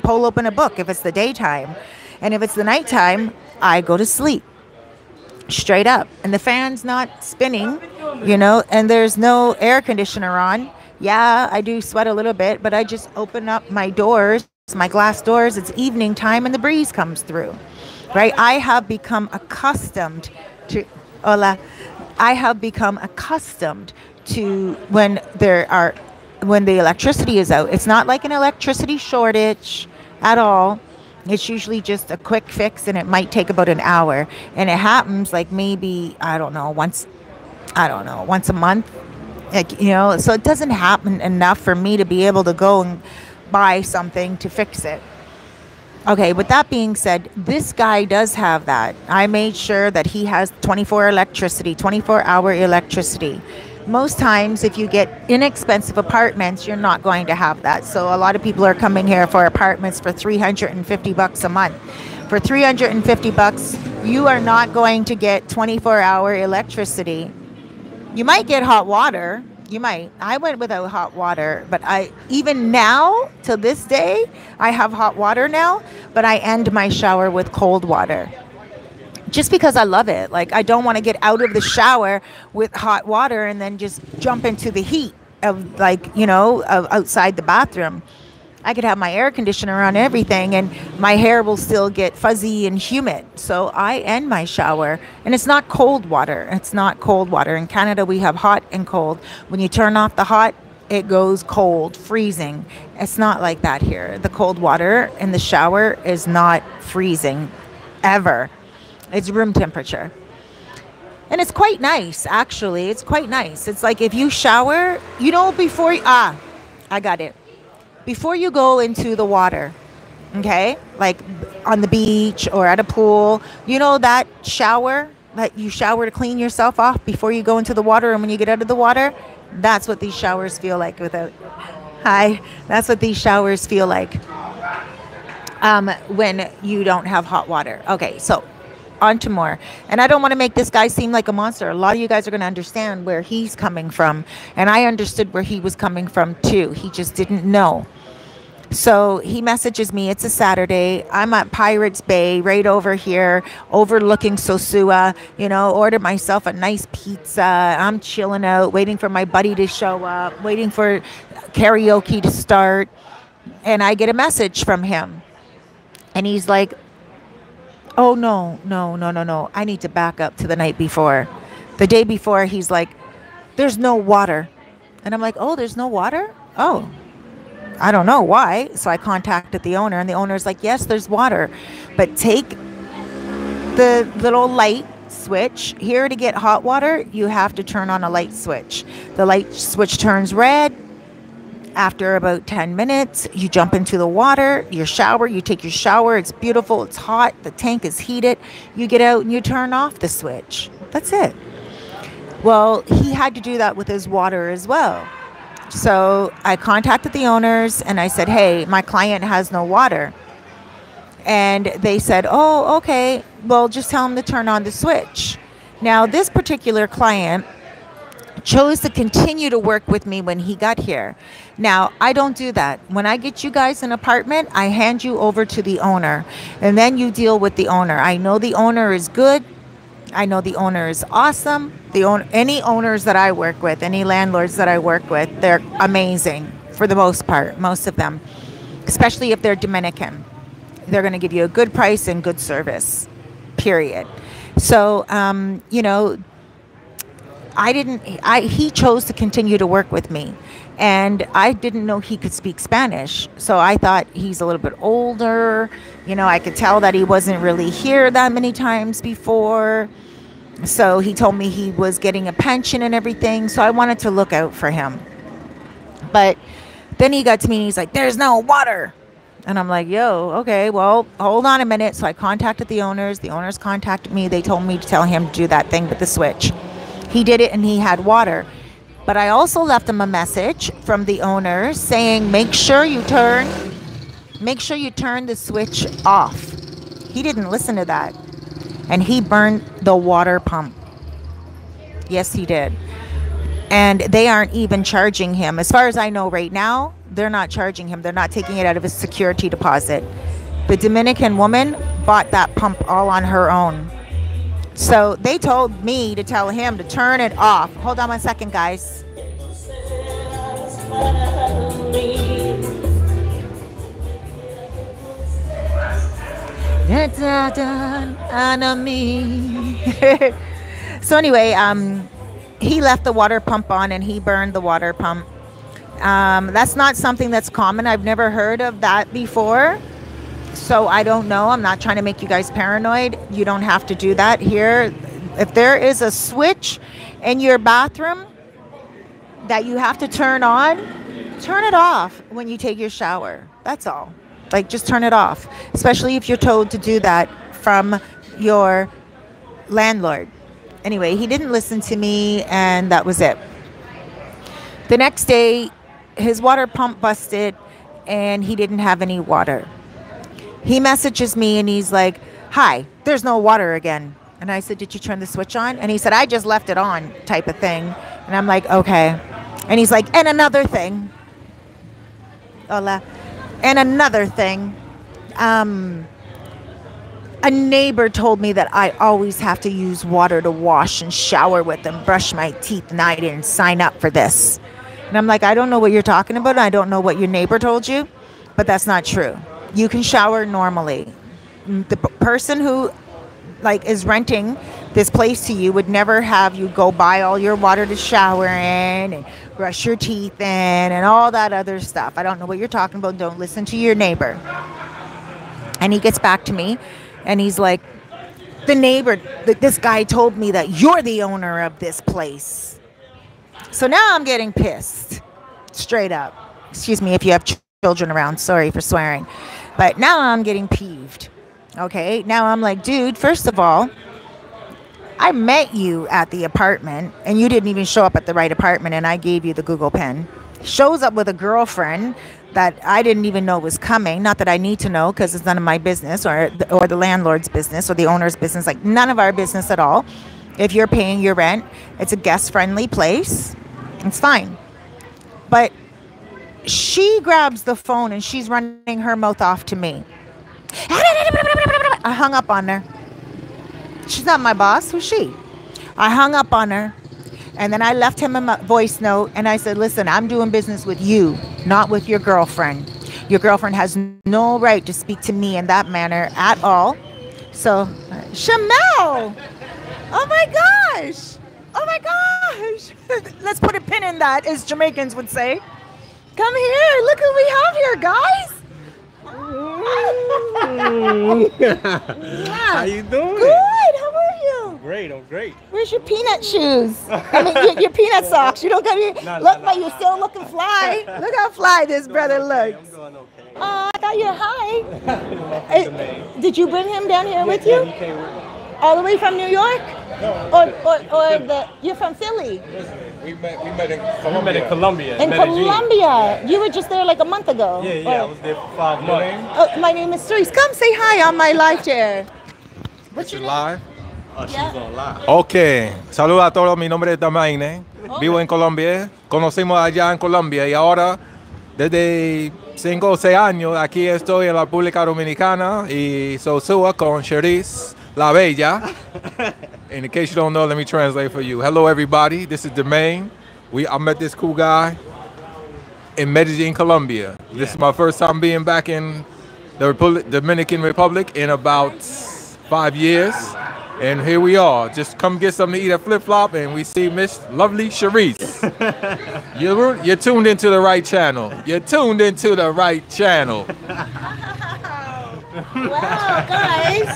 open a book if it's the daytime. And if it's the nighttime, I go to sleep. Straight up, and the fan's not spinning, you know, and there's no air conditioner on. Yeah, I do sweat a little bit, but I just open up my doors, my glass doors. It's evening time and the breeze comes through, right? I have become accustomed to, hola, I have become accustomed to when the electricity is out. It's not like an electricity shortage at all. It's usually just a quick fix, and it might take about an hour. And it happens like maybe, once a month. Like, you know, so it doesn't happen enough for me to be able to go and buy something to fix it. Okay, with that being said, this guy does have that. I made sure that he has 24-hour electricity. Most times, if you get inexpensive apartments, you're not going to have that. So a lot of people are coming here for apartments for $350 a month. For $350, you are not going to get 24-hour electricity. You might get hot water. You might. I went without hot water, but I even now to this day I have hot water now, but I end my shower with cold water. Just because I love it. Like, I don't want to get out of the shower with hot water and then just jump into the heat of, like, you know, of outside the bathroom. I could have my air conditioner on, everything, and my hair will still get fuzzy and humid. So I end my shower, and it's not cold water. It's not cold water. In Canada, we have hot and cold. When you turn off the hot, it goes cold, freezing. It's not like that here. The cold water in the shower is not freezing, ever. It's room temperature. And it's quite nice, actually. It's quite nice. It's like if you shower, you know, before, I got it. Before you go into the water, okay, like on the beach or at a pool, you know, that shower, that you shower to clean yourself off before you go into the water, and when you get out of the water, that's what these showers feel like without, that's what these showers feel like when you don't have hot water. Okay, so on to more. And I don't want to make this guy seem like a monster. A lot of you guys are going to understand where he's coming from. And I understood where he was coming from too. He just didn't know. So he messages me. It's a Saturday. I'm at Pirates Bay right over here, overlooking Sosua. You know, ordered myself a nice pizza. I'm chilling out, waiting for my buddy to show up, waiting for karaoke to start. And I get a message from him. And he's like, oh, no. I need to back up to the night before. The day before, he's like, there's no water. And I'm like, oh, there's no water? Oh. I don't know why. So I contacted the owner, and the owner's like, yes, there's water, but take the little light switch. Here to get hot water, you have to turn on a light switch. The light switch turns red. After about 10 minutes, you jump into the water, your shower, you take your shower. It's beautiful. It's hot. The tank is heated. You get out and you turn off the switch. That's it. Well, he had to do that with his water as well. So I contacted the owners and I said, hey, my client has no water. And they said, oh, okay, well, just tell him to turn on the switch. Now, this particular client chose to continue to work with me when he got here. Now, I don't do that. When I get you guys an apartment, I hand you over to the owner, and then you deal with the owner. I know the owner is good. I know the owner is awesome. Any owners that I work with, any landlords that I work with, they're amazing for the most part, most of them, especially if they're Dominican. They're going to give you a good price and good service, period. So, you know, he chose to continue to work with me, and I didn't know he could speak Spanish. So I thought he's a little bit older. You know, I could tell that he wasn't really here that many times before. So he told me he was getting a pension and everything. So I wanted to look out for him. But then he got to me and he's like, there's no water. And I'm like, yo, okay, well, hold on a minute. So I contacted the owners. The owners contacted me. They told me to tell him to do that thing with the switch. He did it and he had water. But I also left him a message from the owner saying, make sure you turn the switch off. He didn't listen to that. And he burned the water pump. Yes, he did. And they aren't even charging him. As far as I know right now, they're not charging him. They're not taking it out of his security deposit. The Dominican woman bought that pump all on her own. So they told me to tell him to turn it off. Hold on 1 second, guys. So anyway, he left the water pump on and he burned the water pump. That's not something that's common. I've never heard of that before. So I don't know. I'm not trying to make you guys paranoid. You don't have to do that here. If there is a switch in your bathroom that you have to turn on, turn it off when you take your shower. That's all. Like, just turn it off, especially if you're told to do that from your landlord. Anyway, he didn't listen to me, and that was it. The next day, his water pump busted, and he didn't have any water. He messages me and he's like, hi, there's no water again. And I said, did you turn the switch on? And he said, I just left it on, type of thing. And I'm like, okay. And he's like, and another thing. Hola. And another thing. A neighbor told me that I always have to use water to wash and shower with and brush my teeth, and I didn't sign up for this. And I'm like, I don't know what you're talking about. I don't know what your neighbor told you, but that's not true. You can shower normally. The person who like is renting this place to you would never have you go buy all your water to shower in and brush your teeth in and all that other stuff. I don't know what you're talking about. Don't listen to your neighbor. And he gets back to me. And he's like, the neighbor, this guy told me that you're the owner of this place. So now I'm getting pissed, straight up. Excuse me if you have children around, sorry for swearing. But now I'm getting peeved, okay? Now I'm like, dude, first of all, I met you at the apartment and you didn't even show up at the right apartment and I gave you the Google pen. Shows up with a girlfriend that I didn't even know was coming. Not that I need to know, because it's none of my business or the landlord's business or the owner's business. Like, none of our business at all. If you're paying your rent, it's a guest-friendly place. It's fine. But she grabs the phone and she's running her mouth off to me. I hung up on her. She's not my boss. Who's she? I hung up on her. And then I left him a voice note and I said, listen, I'm doing business with you, not with your girlfriend. Your girlfriend has no right to speak to me in that manner at all. So, Shamel! Oh my gosh! Oh my gosh! Let's put a pin in that, as Jamaicans would say. Come here, look who we have here, guys! Yeah. How you doing? Good, how are you? Great, I'm great. Where's your peanut shoes? I mean, your peanut socks. You don't got your, look, you're still looking fly. Look how fly this brother looks. I'm doing okay. Oh, I thought you were high. Did you bring him down here with you? All the way from New York? Or you're from Philly? We met in Colombia. In Medellin. Colombia? You were just there like a month ago? Yeah, I was there for 5 months. Oh, my name is Charissa. Come say hi on my live chair. What's your live? Oh, yeah. She's on live. Okay. Saludos a todos. Mi nombre es Damaine. Vivo en Colombia. Conocimos allá en Colombia y ahora desde 5 o 6 años aquí estoy en la República Dominicana y Sosua con Charissa. La Bella. And in case you don't know, let me translate for you. Hello, everybody. This is Damaine. I met this cool guy in Medellin, Colombia. Yeah. This is my first time being back in the Dominican Republic in about 5 years. And here we are. Just come get something to eat at Flip Flop, and we see Miss Lovely Charissa. You're tuned into the right channel. You're tuned into the right channel. Wow, guys.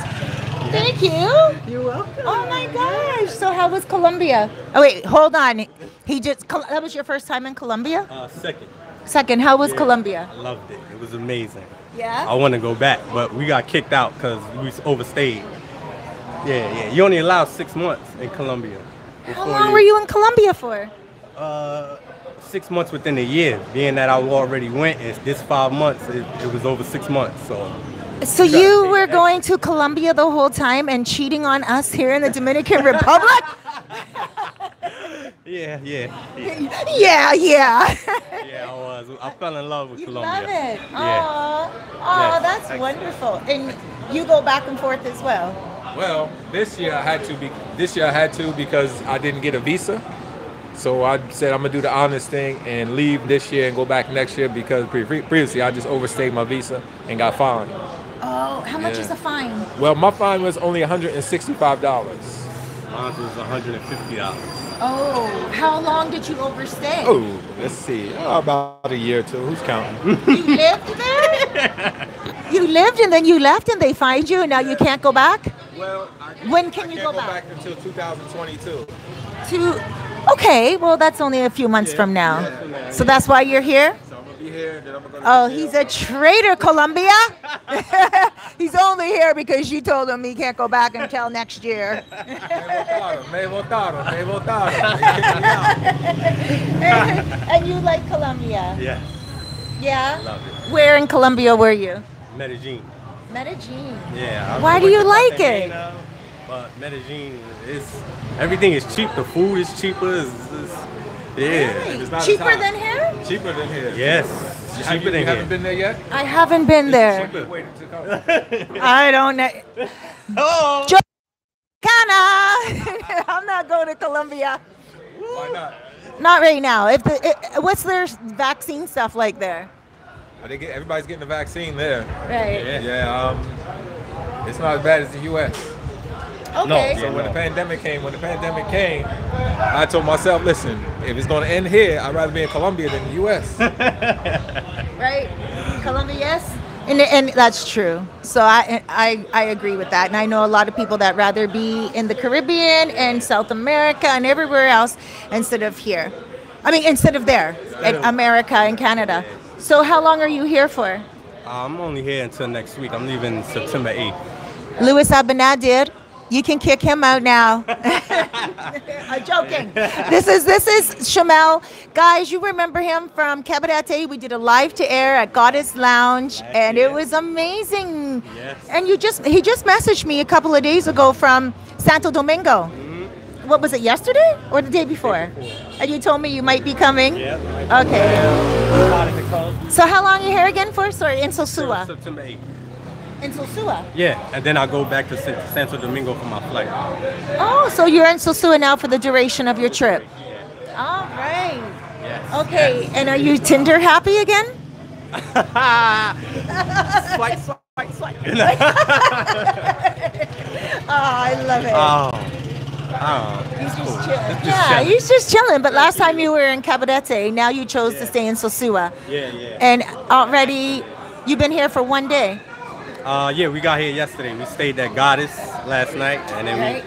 Thank you. You're welcome. Oh my gosh. So how was Colombia? Oh wait, hold on. That was your first time in Colombia? Second. Second. How was Colombia? I loved it. It was amazing. Yeah? I want to go back, but we got kicked out because we overstayed. Yeah. You only allowed 6 months in Colombia. How long were you in Colombia for? 6 months within a year. Being that I already went, it's this 5 months. It was over 6 months, so... So you were going to Colombia the whole time and cheating on us here in the Dominican Republic? Yeah. Yeah, I was. I fell in love with Colombia. You love it. Yeah. Oh, that's wonderful. And you go back and forth as well. Well, this year I had to because I didn't get a visa. So I said I'm gonna do the honest thing and leave this year and go back next year because previously I just overstayed my visa and got fined. Oh, how much is the fine? Well, my fine was only $165. Mine was $150. Oh, how long did you overstay? Oh, let's see, about a year or two. Who's counting? You lived there? You lived and then you left and they fined you and now you can't go back? Well, I can't go back until 2022. Okay, well, that's only a few months from now. Yeah. So that's why you're here? So I'm going to be here. Then I'm gonna he's a traitor, Colombia. He's only here because you told him he can't go back until next year. And you like Colombia? Yes. Yeah? Love it. Where in Colombia were you? Medellin. Medellin. Yeah. Why do you like it? But Medellin, everything is cheap. The food is cheaper. It's Yeah. Really? It's not cheaper than here? Cheaper than here. Yes. It's cheaper than here. You haven't been there yet? I haven't been there. I don't know. Oh. I'm not going to Colombia. Why not? Not right now. If the, what's their vaccine stuff like there? They get, everybody's getting the vaccine there. Right. Yeah. It's not as bad as the U.S. Okay. No, so when the pandemic came, I told myself, listen, if it's gonna end here, I'd rather be in Colombia than the U.S. Right. Colombia, yes. And that's true. So I agree with that. And I know a lot of people that rather be in the Caribbean and South America and everywhere else instead of here. I mean, instead of there, in America and Canada. So how long are you here for? I'm only here until next week. I'm leaving September 8th. Luis Abinader, you can kick him out now. I'm joking. This is Shamel. Guys, you remember him from Cabarete. We did a live to air at Goddess Lounge, and it was amazing. Yes. And he just messaged me a couple of days ago from Santo Domingo. Mm-hmm. What was it, yesterday or the day before? And you told me you might be coming. Yep. Okay. So how long are you here again for? Sorry, in Sosua. September 8th. In Sosua? Yeah, and then I go back to Santo Domingo for my flight. Oh, so you're in Sosua now for the duration of your trip. All right. Yes. Okay, yes. And are you Tinder happy again? Swipe, swipe, swipe. Oh, I love it. Oh. He's just chilling. Yeah, he's just chilling. But last time you were in Cabarete, now you chose to stay in Sosua. Yeah, yeah. And already, you've been here for one day. Yeah, we got here yesterday. We stayed at Goddess last night, and then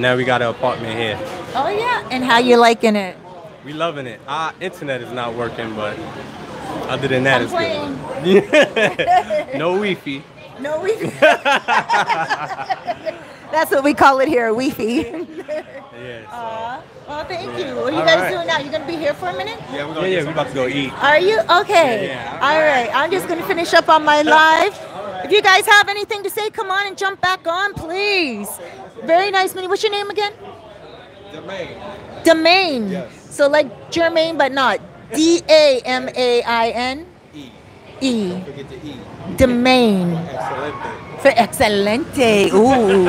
now we got an apartment here. Oh yeah, and how you liking it? We loving it. Our internet is not working, but other than that, it's good. No Wi-Fi. No Wi-Fi. That's what we call it here, Wi-Fi. Yeah, so. Well, thank you. What are you guys doing now? You going to be here for a minute? Yeah, we're about to go eat. Are you? Okay. Yeah, all right. I'm just going to finish up on my live. If you guys have anything to say, come on and jump back on, please. Very nice meeting. What's your name again? Damaine. Damaine. Yes. So like Jermaine, but not. D-A-M-A-I-N? E. E. Don't forget the E. Damaine. For excelente. Ooh.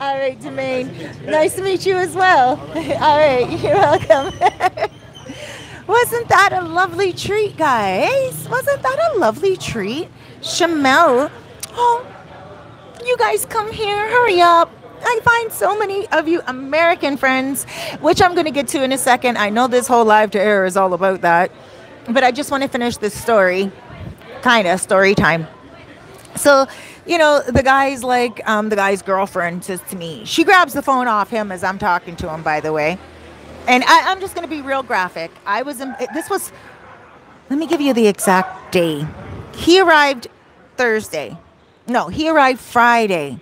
All right, Damaine. Nice to meet you as well. All right, you're welcome. Wasn't that a lovely treat, guys? Wasn't that a lovely treat? Shamel. Oh, you guys come here. Hurry up. I find so many of you American friends, which I'm going to get to in a second. I know this whole live to air is all about that. But I just want to finish this story. Kind of story time. So, you know, the guy's girlfriend says to me, she grabs the phone off him as I'm talking to him, by the way. And I'm just going to be real graphic. Let me give you the exact day. He arrived Thursday. No, he arrived Friday.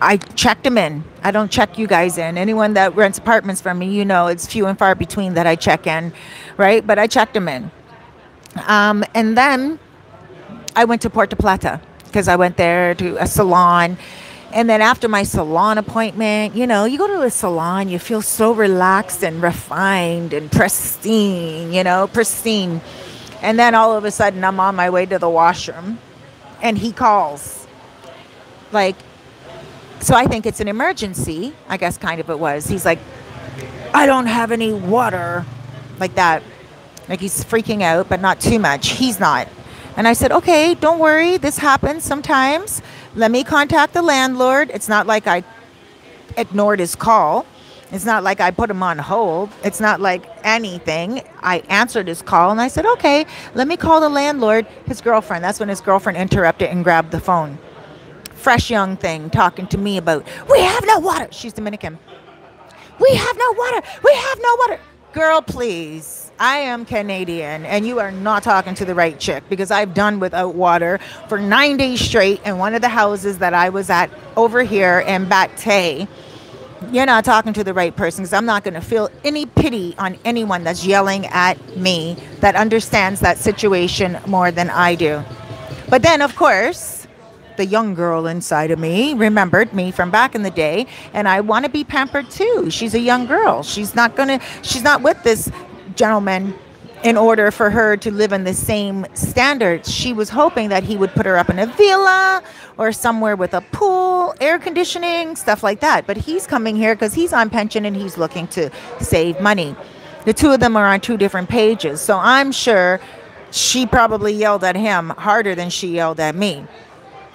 I checked him in. I don't check you guys in. Anyone that rents apartments from me, you know, it's few and far between that I check in, right? But I checked him in. And then I went to Puerto Plata because I went there to a salon. And then after my salon appointment, you know, you go to a salon, you feel so relaxed and refined and pristine, you know, pristine. And then all of a sudden I'm on my way to the washroom and he calls. Like, so I think it's an emergency. I guess kind of it was. He's like, I don't have any water, like that. Like he's freaking out, but not too much. He's not. And I said, okay, don't worry. This happens sometimes. Let me contact the landlord. It's not like I ignored his call. It's not like I put him on hold. It's not like anything. I answered his call and I said, okay, let me call the landlord, his girlfriend. That's when his girlfriend interrupted and grabbed the phone. Fresh young thing talking to me about, we have no water. She's Dominican. We have no water. We have no water. Girl, please. I am Canadian, and you are not talking to the right chick because I've done without water for 9 days straight in one of the houses that I was at over here in Batte. You're not talking to the right person because I'm not going to feel any pity on anyone that's yelling at me that understands that situation more than I do. But then, of course, the young girl inside of me remembered me from back in the day, and I want to be pampered too. She's a young girl. She's not with this gentleman in order for her to live in the same standards. She was hoping that he would put her up in a villa or somewhere with a pool, air conditioning, stuff like that. But he's coming here because he's on pension and he's looking to save money. The two of them are on two different pages. So I'm sure she probably yelled at him harder than she yelled at me.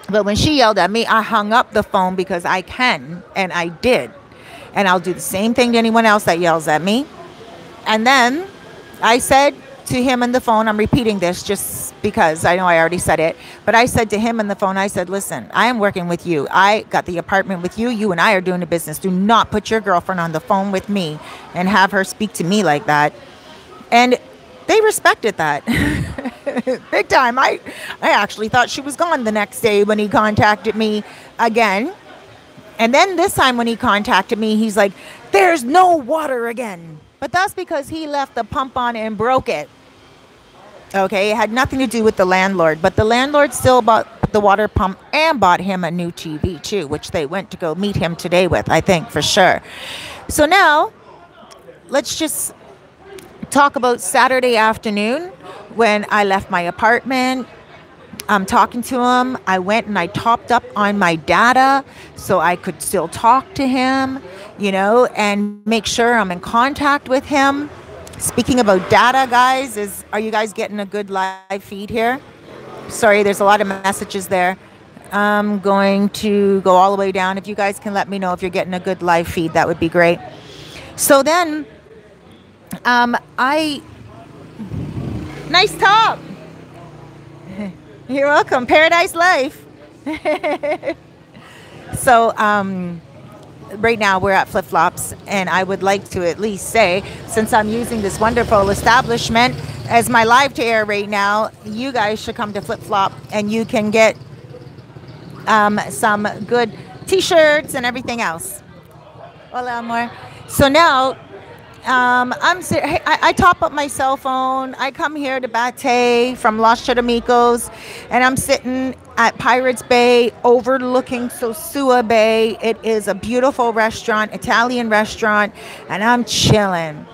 But when she yelled at me, I hung up the phone because I can, and I did. And I'll do the same thing to anyone else that yells at me. And then I said to him on the phone, I'm repeating this just because I know I already said it, but I said to him on the phone, I said, listen, I am working with you. I got the apartment with you. You and I are doing the business. Do not put your girlfriend on the phone with me and have her speak to me like that. And they respected that. Big time. I actually thought she was gone the next day when he contacted me again. And then this time when he contacted me, he's like, there's no water again. But that's because he left the pump on and broke it. Okay, it had nothing to do with the landlord. But the landlord still bought the water pump and bought him a new TV too, which they went to go meet him today with, I think, for sure. So now, let's just talk about Saturday afternoon when I left my apartment. I'm talking to him. I went and I topped up on my data so I could still talk to him, you know, and make sure I'm in contact with him. Speaking about data, guys, are you guys getting a good live feed here? Sorry, there's a lot of messages there. I'm going to go all the way down. If you guys can let me know if you're getting a good live feed, that would be great. So then, nice top. You're welcome. Paradise life. So, right now we're at Flip Flop's, and I would like to at least say, since I'm using this wonderful establishment as my live to air right now, you guys should come to Flip Flop and you can get some good t-shirts and everything else. Hola, amor. So now I top up my cell phone. I come here to Bate from Los Charamicos, and I'm sitting at Pirates Bay overlooking Sosua Bay. It is a beautiful restaurant, Italian restaurant, and I'm chilling.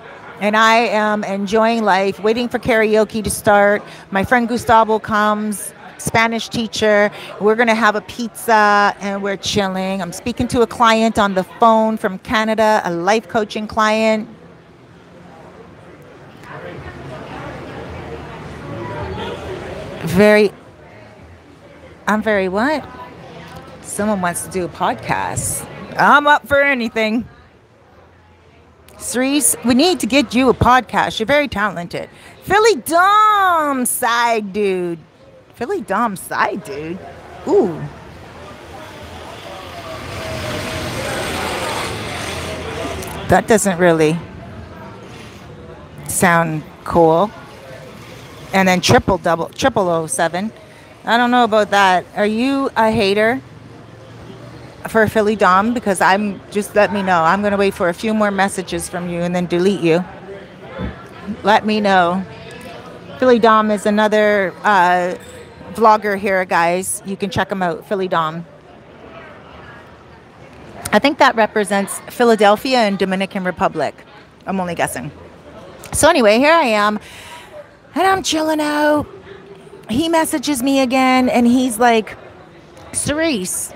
And I am enjoying life, waiting for karaoke to start. My friend Gustavo comes, Spanish teacher. We're gonna have a pizza and we're chilling. I'm speaking to a client on the phone from Canada, a life coaching client. I'm very what? Someone wants to do a podcast. I'm up for anything. Cerise, we need to get you a podcast. You're very talented. Philly Dom side dude. Philly Dom side dude. Ooh. That doesn't really sound cool. And then triple 007. I don't know about that. Are you a hater for Philly Dom? Because I'm just, let me know. I'm going to wait for a few more messages from you and then delete you. Let me know. Philly Dom is another vlogger here, guys. You can check him out, Philly Dom. I think that represents Philadelphia and Dominican Republic. I'm only guessing. So anyway, here I am, and I'm chilling out. He messages me again, and he's like, Cerise,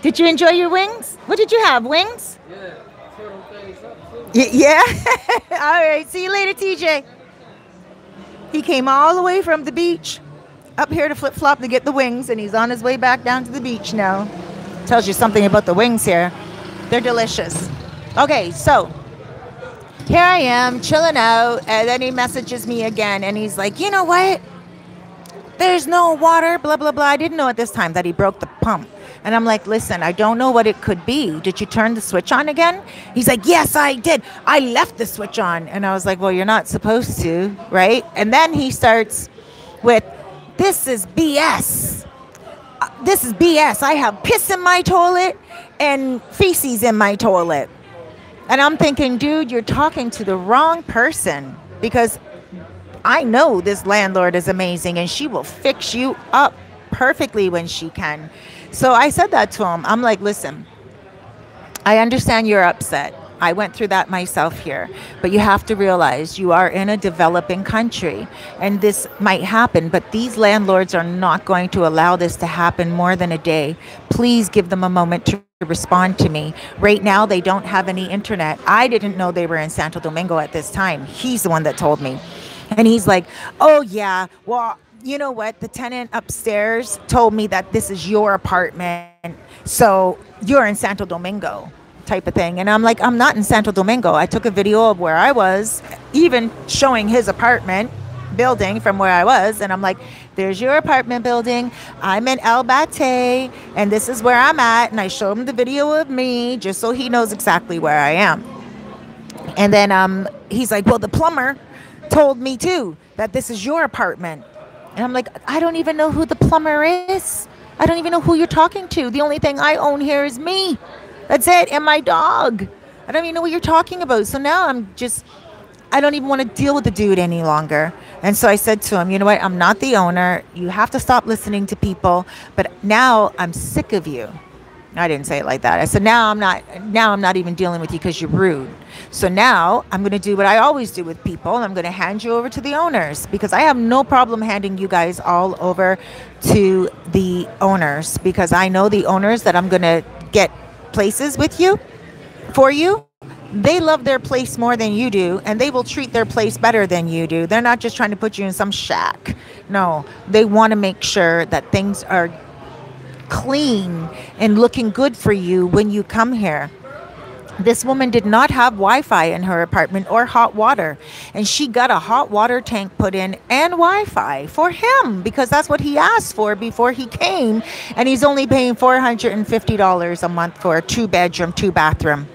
did you enjoy your wings? What did you have, wings? Yeah. Yeah? All right. See you later, TJ. He came all the way from the beach up here to Flip Flop to get the wings, and he's on his way back down to the beach now. Tells you something about the wings here. They're delicious. Okay, so here I am chilling out, and then he messages me again, and he's like, you know what? There's no water, blah, blah, blah. I didn't know at this time that he broke the pump. And I'm like, listen, I don't know what it could be. Did you turn the switch on again? He's like, yes, I did. I left the switch on. And I was like, well, you're not supposed to, right? And then he starts with, this is BS. This is BS. I have piss in my toilet and feces in my toilet. And I'm thinking, dude, you're talking to the wrong person, because I know this landlord is amazing and she will fix you up perfectly when she can. So I said that to him. I'm like, listen, I understand you're upset. I went through that myself here, but you have to realize you are in a developing country and this might happen, but these landlords are not going to allow this to happen more than a day. Please give them a moment to respond to me. Right now, they don't have any internet. I didn't know they were in Santo Domingo at this time. He's the one that told me. And he's like, oh yeah, well, you know what? The tenant upstairs told me that this is your apartment, so you're in Santo Domingo. Type of thing. And I'm like, I'm not in Santo Domingo. I took a video of where I was, even showing his apartment building from where I was. And I'm like, there's your apartment building. I'm in El Bate and this is where I'm at. And I showed him the video of me just so he knows exactly where I am. And then he's like, well, the plumber told me too that this is your apartment. And I'm like, I don't even know who the plumber is. I don't even know who you're talking to. The only thing I own here is me. That's it, and my dog. I don't even know what you're talking about. So now I'm just, I don't even want to deal with the dude any longer. And so I said to him, you know what, I'm not the owner. You have to stop listening to people, but now I'm sick of you. I didn't say it like that. I said, now I'm not even dealing with you because you're rude. So now I'm going to do what I always do with people. I'm going to hand you over to the owners because I have no problem handing you guys all over to the owners because I know the owners that I'm going to get places with you, for you. They love their place more than you do, and they will treat their place better than you do. They're not just trying to put you in some shack. No, they want to make sure that things are clean and looking good for you when you come here. This woman did not have Wi-Fi in her apartment or hot water, and she got a hot water tank put in and Wi-Fi for him because that's what he asked for before he came, and he's only paying $450 a month for a 2-bedroom, 2-bathroom.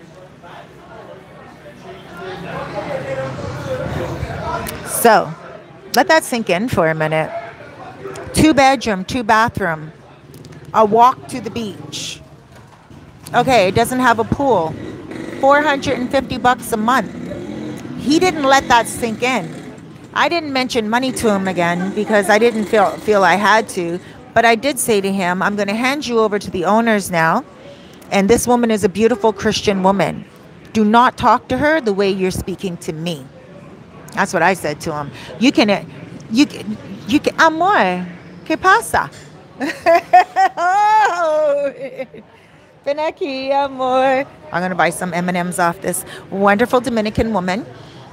So let that sink in for a minute. 2-bedroom, 2-bathroom, a walk to the beach. Okay, it doesn't have a pool. $450 a month. He didn't let that sink in. I didn't mention money to him again because I didn't feel I had to, but I did say to him, I'm going to hand you over to the owners now, and this woman is a beautiful Christian woman. Do not talk to her the way you're speaking to me. That's what I said to him. You can, amor, ¿qué pasa? Oh. I'm going to buy some M&Ms off this wonderful Dominican woman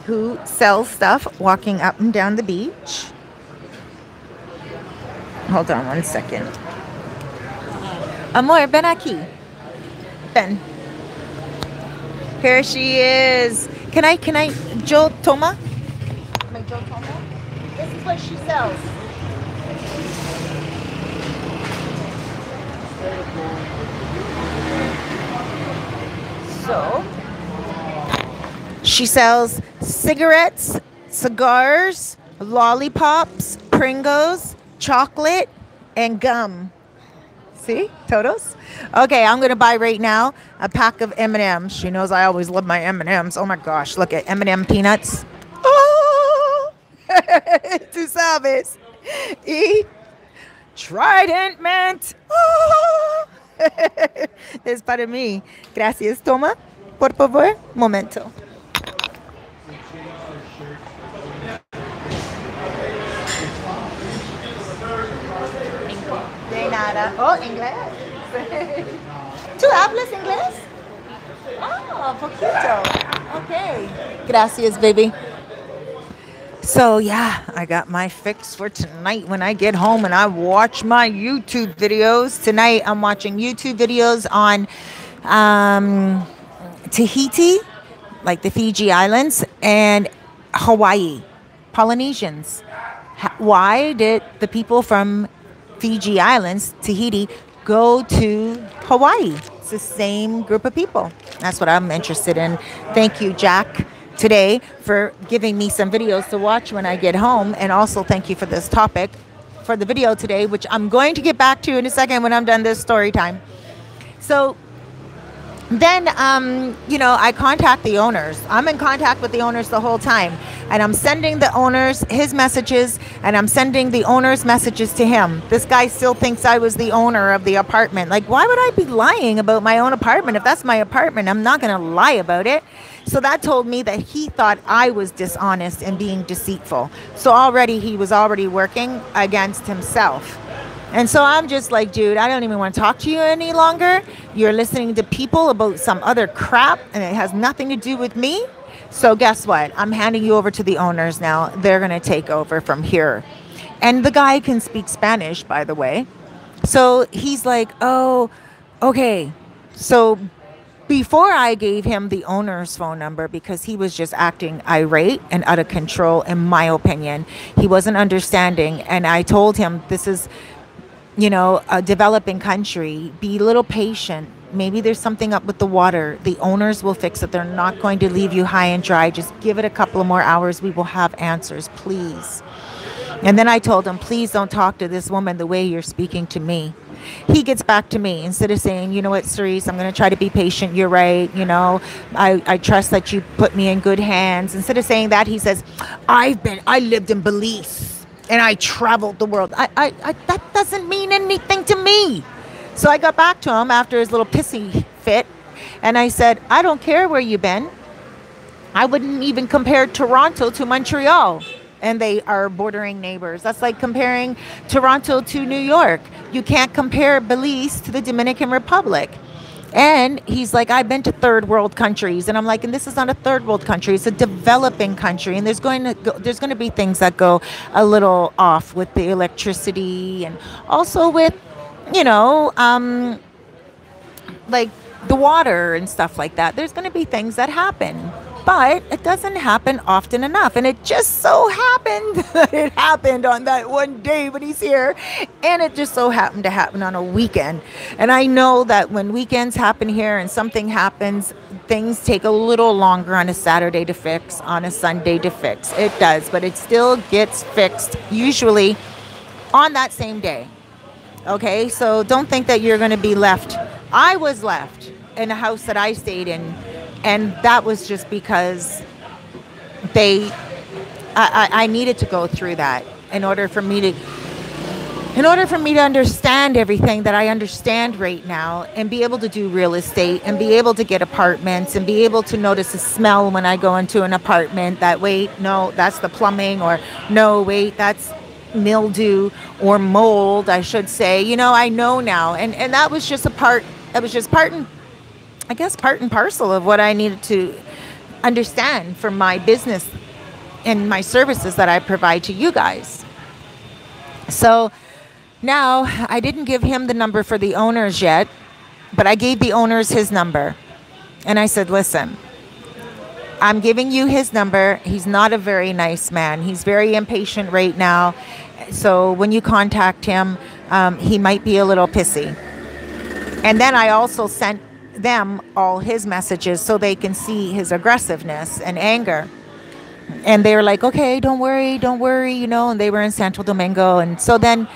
who sells stuff walking up and down the beach. Hold on one second. Amor, ven aquí. Ven. Here she is. Can I, Joel Toma? My Joel Toma? This is what she sells. So she sells cigarettes, cigars, lollipops, Pringles, chocolate, and gum. See? Todos? Okay, I'm going to buy right now a pack of M&Ms. She knows I always love my M&Ms. Oh my gosh, look at M&M peanuts. Oh! Tu sabes. E. Trident mint. Oh! Es para mí. Gracias. Toma, por favor. Momento. De nada. Oh, inglés. ¿Tú hablas inglés? Ah, oh, poquito. Okay. Gracias, baby. So yeah, I got my fix for tonight when I get home and I watch my YouTube videos. Tonight I'm watching YouTube videos on Tahiti, like the Fiji Islands, and Hawaii, Polynesians. Why did the people from Fiji Islands, Tahiti, go to Hawaii? It's the same group of people. That's what I'm interested in. Thank you, Jack, today for giving me some videos to watch when I get home, and also thank you for this topic for the video today, which I'm going to get back to in a second when I'm done this story time. So Then, you know, I contact the owners. I'm in contact with the owners the whole time. And I'm sending the owners his messages, and I'm sending the owners messages to him. This guy still thinks I was the owner of the apartment. Like, why would I be lying about my own apartment? If that's my apartment, I'm not going to lie about it. So that told me that he thought I was dishonest and being deceitful. So already he was already working against himself. And so I'm just like, dude, I don't even want to talk to you any longer. You're listening to people about some other crap, and it has nothing to do with me. So guess what? I'm handing you over to the owners now. They're going to take over from here. And the guy can speak Spanish, by the way. So he's like, oh, okay. So before I gave him the owner's phone number, because he was just acting irate and out of control, in my opinion, he wasn't understanding. And I told him, this is, you know, a developing country, be a little patient. Maybe there's something up with the water. The owners will fix it. They're not going to leave you high and dry. Just give it a couple of more hours. We will have answers, please. And then I told him, please don't talk to this woman the way you're speaking to me. He gets back to me instead of saying, you know what, Cerise, I'm going to try to be patient. You're right. You know, I trust that you put me in good hands. Instead of saying that, he says, I lived in Belize. And I traveled the world. That doesn't mean anything to me. So I got back to him after his little pissy fit. And I said, I don't care where you've been. I wouldn't even compare Toronto to Montreal. And they are bordering neighbors. That's like comparing Toronto to New York. You can't compare Belize to the Dominican Republic. And he's like, I've been to third world countries. And I'm like, and this is not a third world country. It's a developing country. And there's going to be things that go a little off with the electricity, and also with, you know, like the water and stuff like that. There's going to be things that happen. But it doesn't happen often enough. And it just so happened that it happened on that one day when he's here. And it just so happened to happen on a weekend. And I know that when weekends happen here and something happens, things take a little longer on a Saturday to fix, on a Sunday to fix. It does, but it still gets fixed usually on that same day. Okay, so don't think that you're going to be left. I was left in a house that I stayed in. And that was just because I needed to go through that in order for me to understand everything that I understand right now, and be able to do real estate, and be able to get apartments, and be able to notice a smell when I go into an apartment that, wait, no, that's the plumbing, or no, wait, that's mildew or mold, I should say. You know, I know now. And that was just part and parcel of what I needed to understand for my business and my services that I provide to you guys. So now, I didn't give him the number for the owners yet, but I gave the owners his number. And I said, listen, I'm giving you his number. He's not a very nice man. He's very impatient right now. So when you contact him, he might be a little pissy. And then I also sent them all his messages so they can see his aggressiveness and anger. And they were like, okay, don't worry, you know. And they were in Santo Domingo. And so then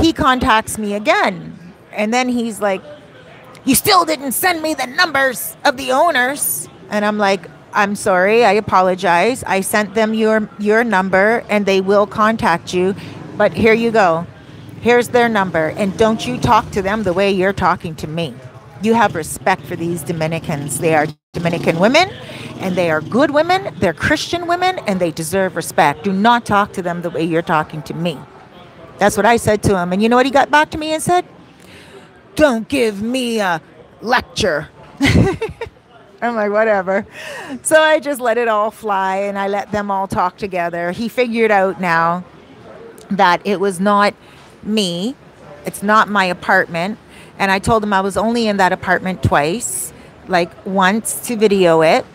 he contacts me again, and then he's like, you still didn't send me the numbers of the owners. And I'm like, I'm sorry, I apologize, I sent them your number, and they will contact you, but here you go, here's their number, and don't you talk to them the way you're talking to me. You have respect for these Dominicans. They are Dominican women, and they are good women. They're Christian women, and they deserve respect. Do not talk to them the way you're talking to me. That's what I said to him. And you know what he got back to me and said? Don't give me a lecture. I'm like, whatever. So I just let it all fly, and I let them all talk together. He figured out now that it was not me. It's not my apartment. And I told him I was only in that apartment twice, like once to video it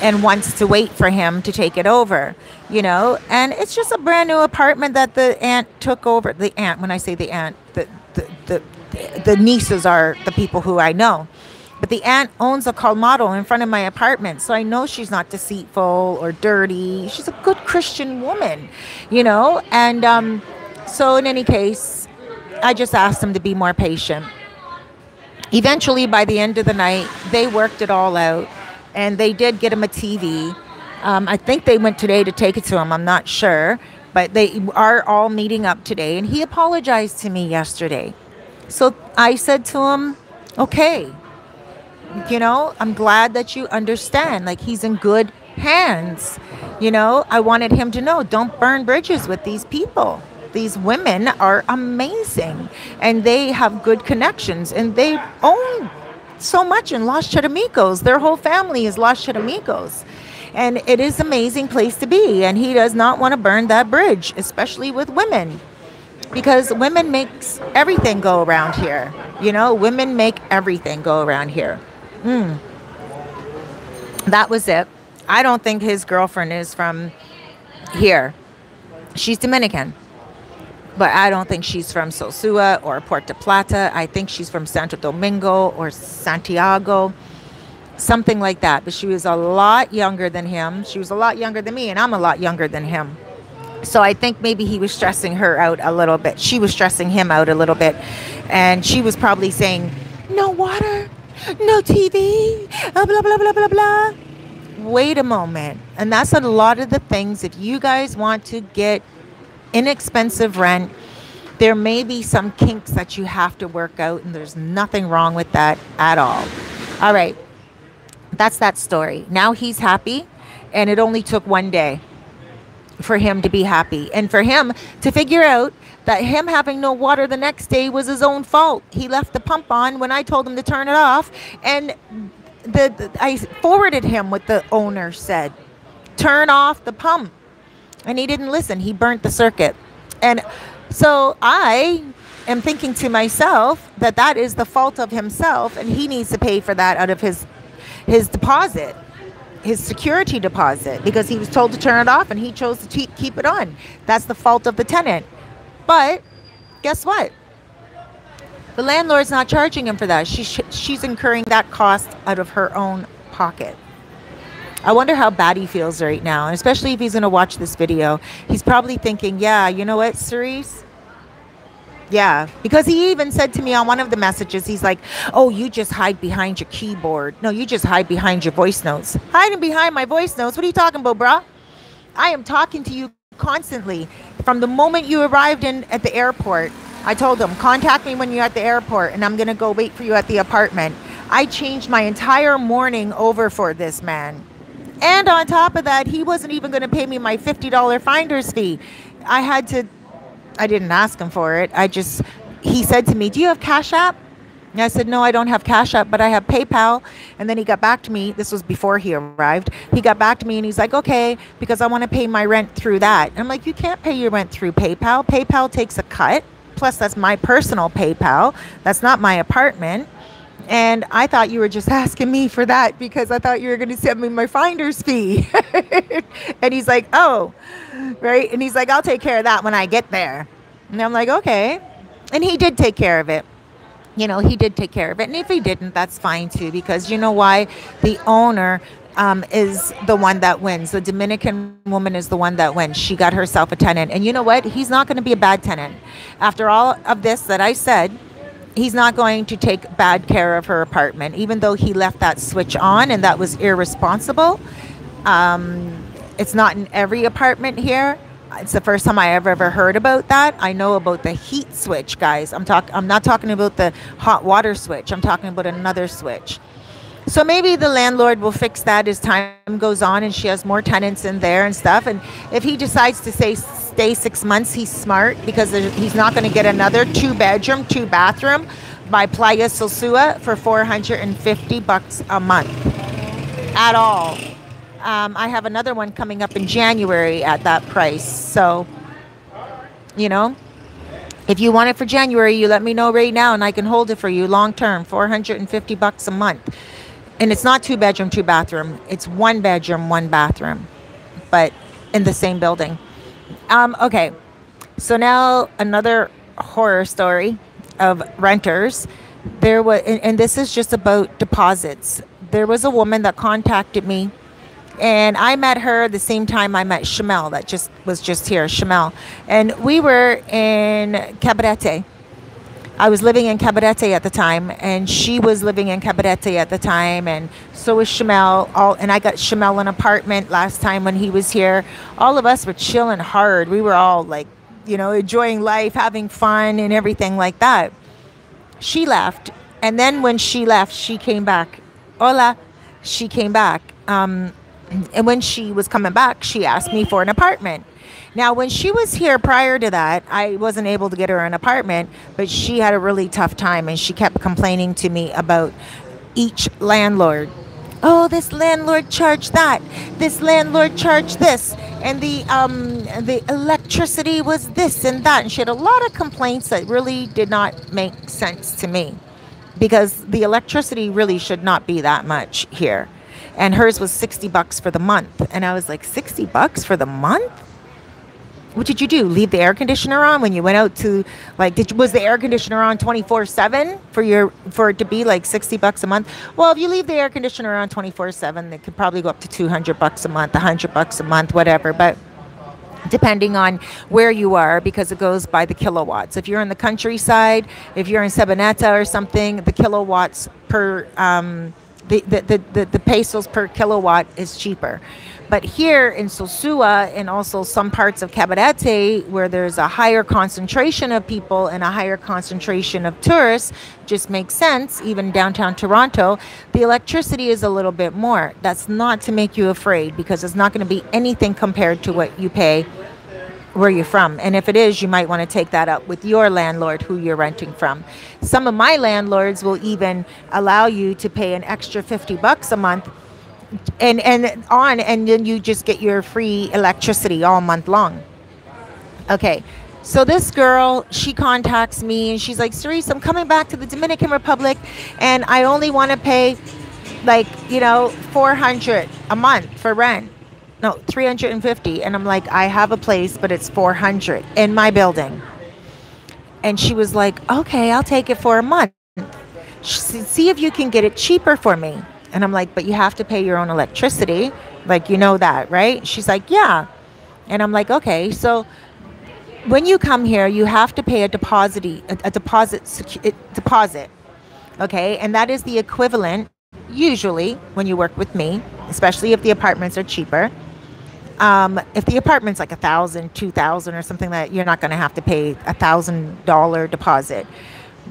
and once to wait for him to take it over, you know. And it's just a brand new apartment that the aunt took over. The aunt, when I say the aunt, the nieces are the people who I know. But the aunt owns a colmado in front of my apartment. So I know she's not deceitful or dirty. She's a good Christian woman, you know. And so in any case, I just asked him to be more patient. Eventually, by the end of the night, they worked it all out, and they did get him a TV. I think they went today to take it to him. I'm not sure, but they are all meeting up today. And he apologized to me yesterday. So I said to him, okay, you know, I'm glad that you understand. Like, he's in good hands. You know, I wanted him to know, don't burn bridges with these people. These women are amazing, and they have good connections, and they own so much in Los Charamicos. Their whole family is Los Charamicos, and it is an amazing place to be, and he does not want to burn that bridge, especially with women, because women makes everything go around here. You know, women make everything go around here. That was it. I don't think his girlfriend is from here. She's Dominican. But I don't think she's from Sosua or Puerto Plata. I think she's from Santo Domingo or Santiago, something like that. But she was a lot younger than him. She was a lot younger than me, and I'm a lot younger than him. So I think maybe he was stressing her out a little bit. She was stressing him out a little bit. And she was probably saying, no water, no TV, blah, blah, blah, blah, blah. Wait a moment. And that's a lot of the things. If you guys want to get inexpensive rent, there may be some kinks that you have to work out, and there's nothing wrong with that at all. All right, that's that story. Now he's happy, and it only took one day for him to be happy, and for him to figure out that him having no water the next day was his own fault. He left the pump on when I told him to turn it off, and I forwarded him what the owner said, turn off the pump. And he didn't listen. He burnt the circuit. And so I am thinking to myself that that is the fault of himself, and he needs to pay for that out of his deposit, his security deposit, because he was told to turn it off and he chose to keep it on. That's the fault of the tenant. But guess what? The landlord's not charging him for that. She's incurring that cost out of her own pocket. I wonder how bad he feels right now, and especially if he's going to watch this video. He's probably thinking, yeah, you know what, Cerise? Yeah, because he even said to me on one of the messages, he's like, oh, you just hide behind your keyboard. No, you just hide behind your voice notes. Hiding behind my voice notes? What are you talking about, brah? I am talking to you constantly. From the moment you arrived at the airport, I told him, contact me when you're at the airport, and I'm going to go wait for you at the apartment. I changed my entire morning over for this man. And on top of that, he wasn't even going to pay me my $50 finder's fee. I didn't ask him for it. He said to me, do you have Cash App? And I said, no, I don't have Cash App, but I have PayPal. And then he got back to me. This was before he arrived. He got back to me and he's like, okay, because I want to pay my rent through that. And I'm like, you can't pay your rent through PayPal. PayPal takes a cut. Plus, that's my personal PayPal. That's not my apartment. And I thought you were just asking me for that because I thought you were going to send me my finder's fee. And he's like, oh, right. And he's like, I'll take care of that when I get there. And I'm like, okay. And he did take care of it. You know, he did take care of it. And if he didn't, that's fine too, because you know why? The owner is the one that wins. The Dominican woman is the one that wins. She got herself a tenant. And you know what? He's not going to be a bad tenant. After all of this that I said, he's not going to take bad care of her apartment, even though he left that switch on, and that was irresponsible. It's not in every apartment here. It's the first time I ever heard about that. I know about the heat switch, guys. I'm not talking about the hot water switch. I'm talking about another switch. So maybe the landlord will fix that as time goes on, and she has more tenants in there and stuff. And if he decides to stay 6 months, he's smart, because he's not going to get another 2-bedroom, 2-bathroom by Playa Sosua for $450 a month at all. I have another one coming up in January at that price. So, you know, if you want it for January, you let me know right now, and I can hold it for you long term, $450 a month. And it's not 2-bedroom, 2-bathroom. It's 1-bedroom, 1 bathroom, but in the same building. Okay, so now another horror story of renters. There was, and this is just about deposits. There was a woman that contacted me, and I met her the same time I met Shamel, that was just here, Shamel. And we were in Cabarete. I was living in Cabarete at the time, and she was living in Cabarete at the time, and so was Shamel. And I got Shamel an apartment last time when he was here. All of us were chilling hard. We were all like, you know, enjoying life, having fun, and everything like that. She left, and then when she left, she came back. Hola, she came back. And when she was coming back, she asked me for an apartment. Now, when she was here prior to that, I wasn't able to get her an apartment, but she had a really tough time, and she kept complaining to me about each landlord. Oh, this landlord charged that. This landlord charged this. And the electricity was this and that. And she had a lot of complaints that really did not make sense to me, because the electricity really should not be that much here. And hers was $60 for the month. And I was like, $60 for the month? What did you do? Leave the air conditioner on when you went out to, like, was the air conditioner on 24/7 for it to be like $60 a month? Well, if you leave the air conditioner on 24/7, it could probably go up to $200 a month, $100 a month, whatever. But depending on where you are, because it goes by the kilowatts. If you're in the countryside, if you're in Sabaneta or something, the kilowatts per the pesos per kilowatt is cheaper. But here in Sosua, and also some parts of Cabarete, where there's a higher concentration of people and a higher concentration of tourists, just makes sense. Even downtown Toronto, the electricity is a little bit more. That's not to make you afraid, because it's not going to be anything compared to what you pay where you're from. And if it is, you might want to take that up with your landlord who you're renting from. Some of my landlords will even allow you to pay an extra $50 a month, and then you just get your free electricity all month long. Okay, so this girl, she contacts me and she's like, Charissa, I'm coming back to the Dominican Republic and I only want to pay, like, you know, $400 a month for rent. No, $350. And I'm like, I have a place, but it's $400 in my building. And she was like, okay, I'll take it for a month. She said, see if you can get it cheaper for me. And I'm like, but you have to pay your own electricity. Like, you know that, right? She's like, yeah. And I'm like, okay, so when you come here, you have to pay a deposit. Okay, and that is the equivalent, usually, when you work with me, especially if the apartments are cheaper. If the apartment's like $1,000, $2,000 or something, that you're not going to have to pay $1,000 deposit.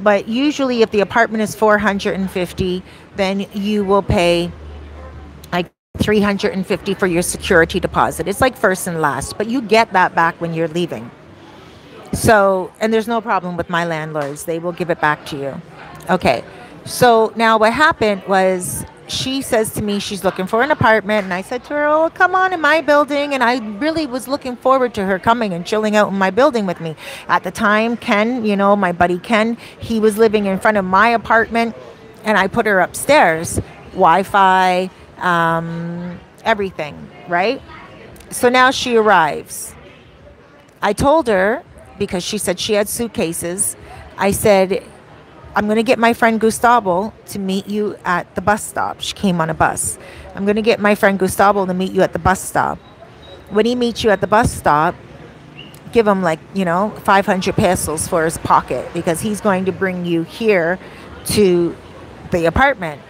But usually if the apartment is $450, then you will pay like $350 for your security deposit. It's like first and last, but you get that back when you're leaving. So, and there's no problem with my landlords. They will give it back to you. Okay. So now what happened was, she says to me she's looking for an apartment, and I said to her, oh, come on in my building. And I really was looking forward to her coming and chilling out in my building with me. At the time, Ken, you know, my buddy Ken, he was living in front of my apartment, and I put her upstairs, Wi-Fi, everything, right? So now she arrives. I told her, because she said she had suitcases, I said, I'm going to get my friend Gustavo to meet you at the bus stop. She came on a bus. I'm going to get my friend Gustavo to meet you at the bus stop. When he meets you at the bus stop, give him, like, you know, 500 pesos for his pocket, because he's going to bring you here to the apartment.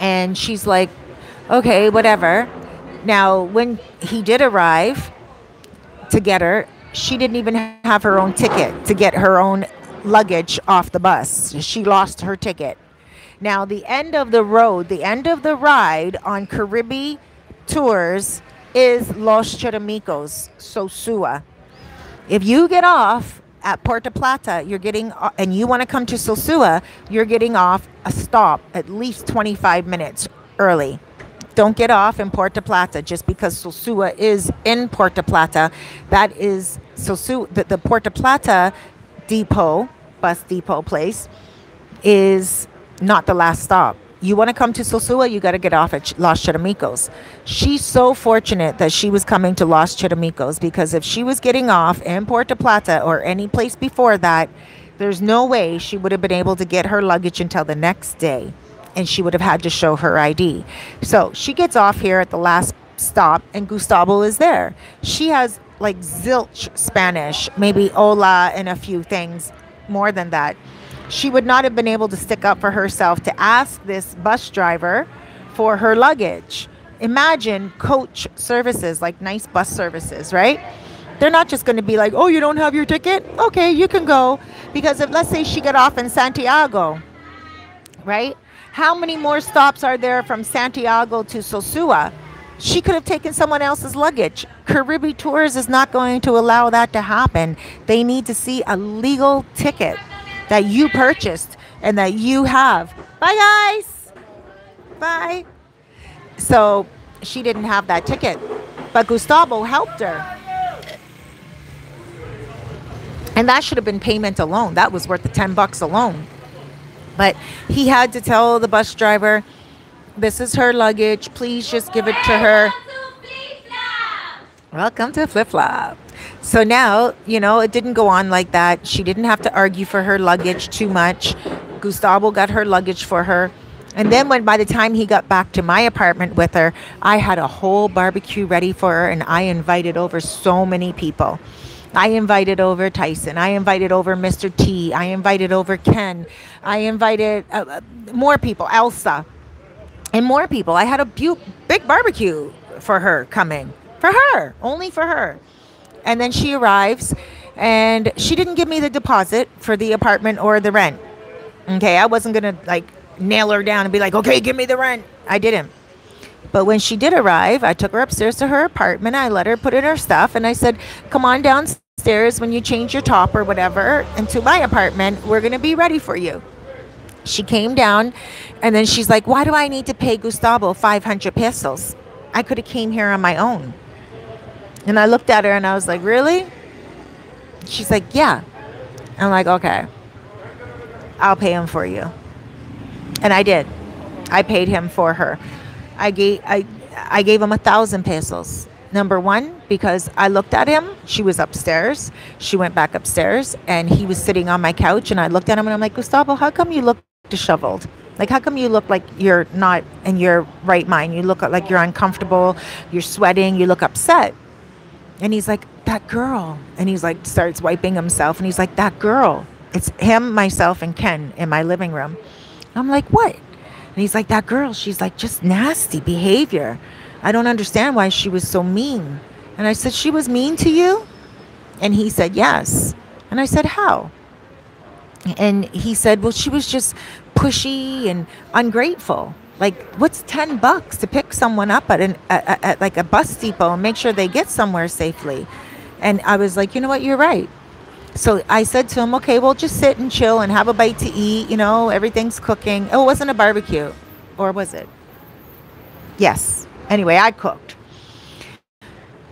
And she's like, okay, whatever. Now, when he did arrive to get her, she didn't even have her own ticket to get her own luggage off the bus. She lost her ticket. Now, the end of the road, the end of the ride on Caribbean tours is Los Charamicos, Sosua. If you get off at Puerto Plata, you're getting, and you want to come to Sosua, you're getting off a stop at least 25 minutes early. Don't get off in Puerto Plata just because Sosua is in Puerto Plata. That is Sosua, the Puerto Plata depot, bus depot place, is not the last stop. You want to come to Sosua, you got to get off at Los Charamicos. She's so fortunate that she was coming to Los Charamicos, because if she was getting off in Puerto Plata or any place before that, there's no way she would have been able to get her luggage until the next day, and she would have had to show her ID. So she gets off here at the last stop, and Gustavo is there. She has like zilch Spanish, maybe hola and a few things, more than that. She would not have been able to stick up for herself to ask this bus driver for her luggage. Imagine coach services, like nice bus services, right? They're not just going to be like, oh, you don't have your ticket? Okay, you can go. Because if, let's say she got off in Santiago, right? How many more stops are there from Santiago to Sosua? She could have taken someone else's luggage. Caribbean Tours is not going to allow that to happen. They need to see a legal ticket that you purchased and that you have. Bye, guys. Bye. So she didn't have that ticket, but Gustavo helped her. And that should have been payment alone. That was worth the $10 alone. But he had to tell the bus driver, this is her luggage. Please just give it to her. Welcome to Flip Flop. So now, you know, it didn't go on like that. She didn't have to argue for her luggage too much. Gustavo got her luggage for her. And then when by the time he got back to my apartment with her, I had a whole barbecue ready for her, and I invited over so many people. I invited over Tyson. I invited over Mr. T. I invited over Ken. I invited more people, Elsa, and more people. I had a big barbecue for her coming, for her, only for her. And then she arrives, and she didn't give me the deposit for the apartment or the rent. Okay, I wasn't going to, like, nail her down and be like, okay, give me the rent. I didn't. But when she did arrive, I took her upstairs to her apartment. I let her put in her stuff, and I said, come on downstairs when you change your top or whatever into my apartment. We're going to be ready for you. She came down, and then she's like, why do I need to pay Gustavo 500 pesos? I could have came here on my own. And I looked at her, and I was like, really? She's like, yeah. I'm like, okay, I'll pay him for you. And I did. I paid him for her. I gave him 1,000 pesos. Number one, because I looked at him. She was upstairs. She went back upstairs, and he was sitting on my couch. And I looked at him, and I'm like, Gustavo, how come you look disheveled? Like, how come you look like you're not in your right mind? You look like you're uncomfortable. You're sweating. You look upset. And he's like, that girl. And he's like, starts wiping himself. And he's like, that girl. It's him, myself, and Ken in my living room. I'm like, what? And he's like, that girl, she's like, just nasty behavior. I don't understand why she was so mean. And I said, she was mean to you? And he said, yes. And I said, how? And he said, well, she was just pushy and ungrateful. Like, what's $10 to pick someone up at like a bus depot and make sure they get somewhere safely? And I was like, you know what, you're right. So I said to him, okay, well, just sit and chill and have a bite to eat. You know, everything's cooking. Oh, it wasn't a barbecue. Or was it? Yes. Anyway, I cooked.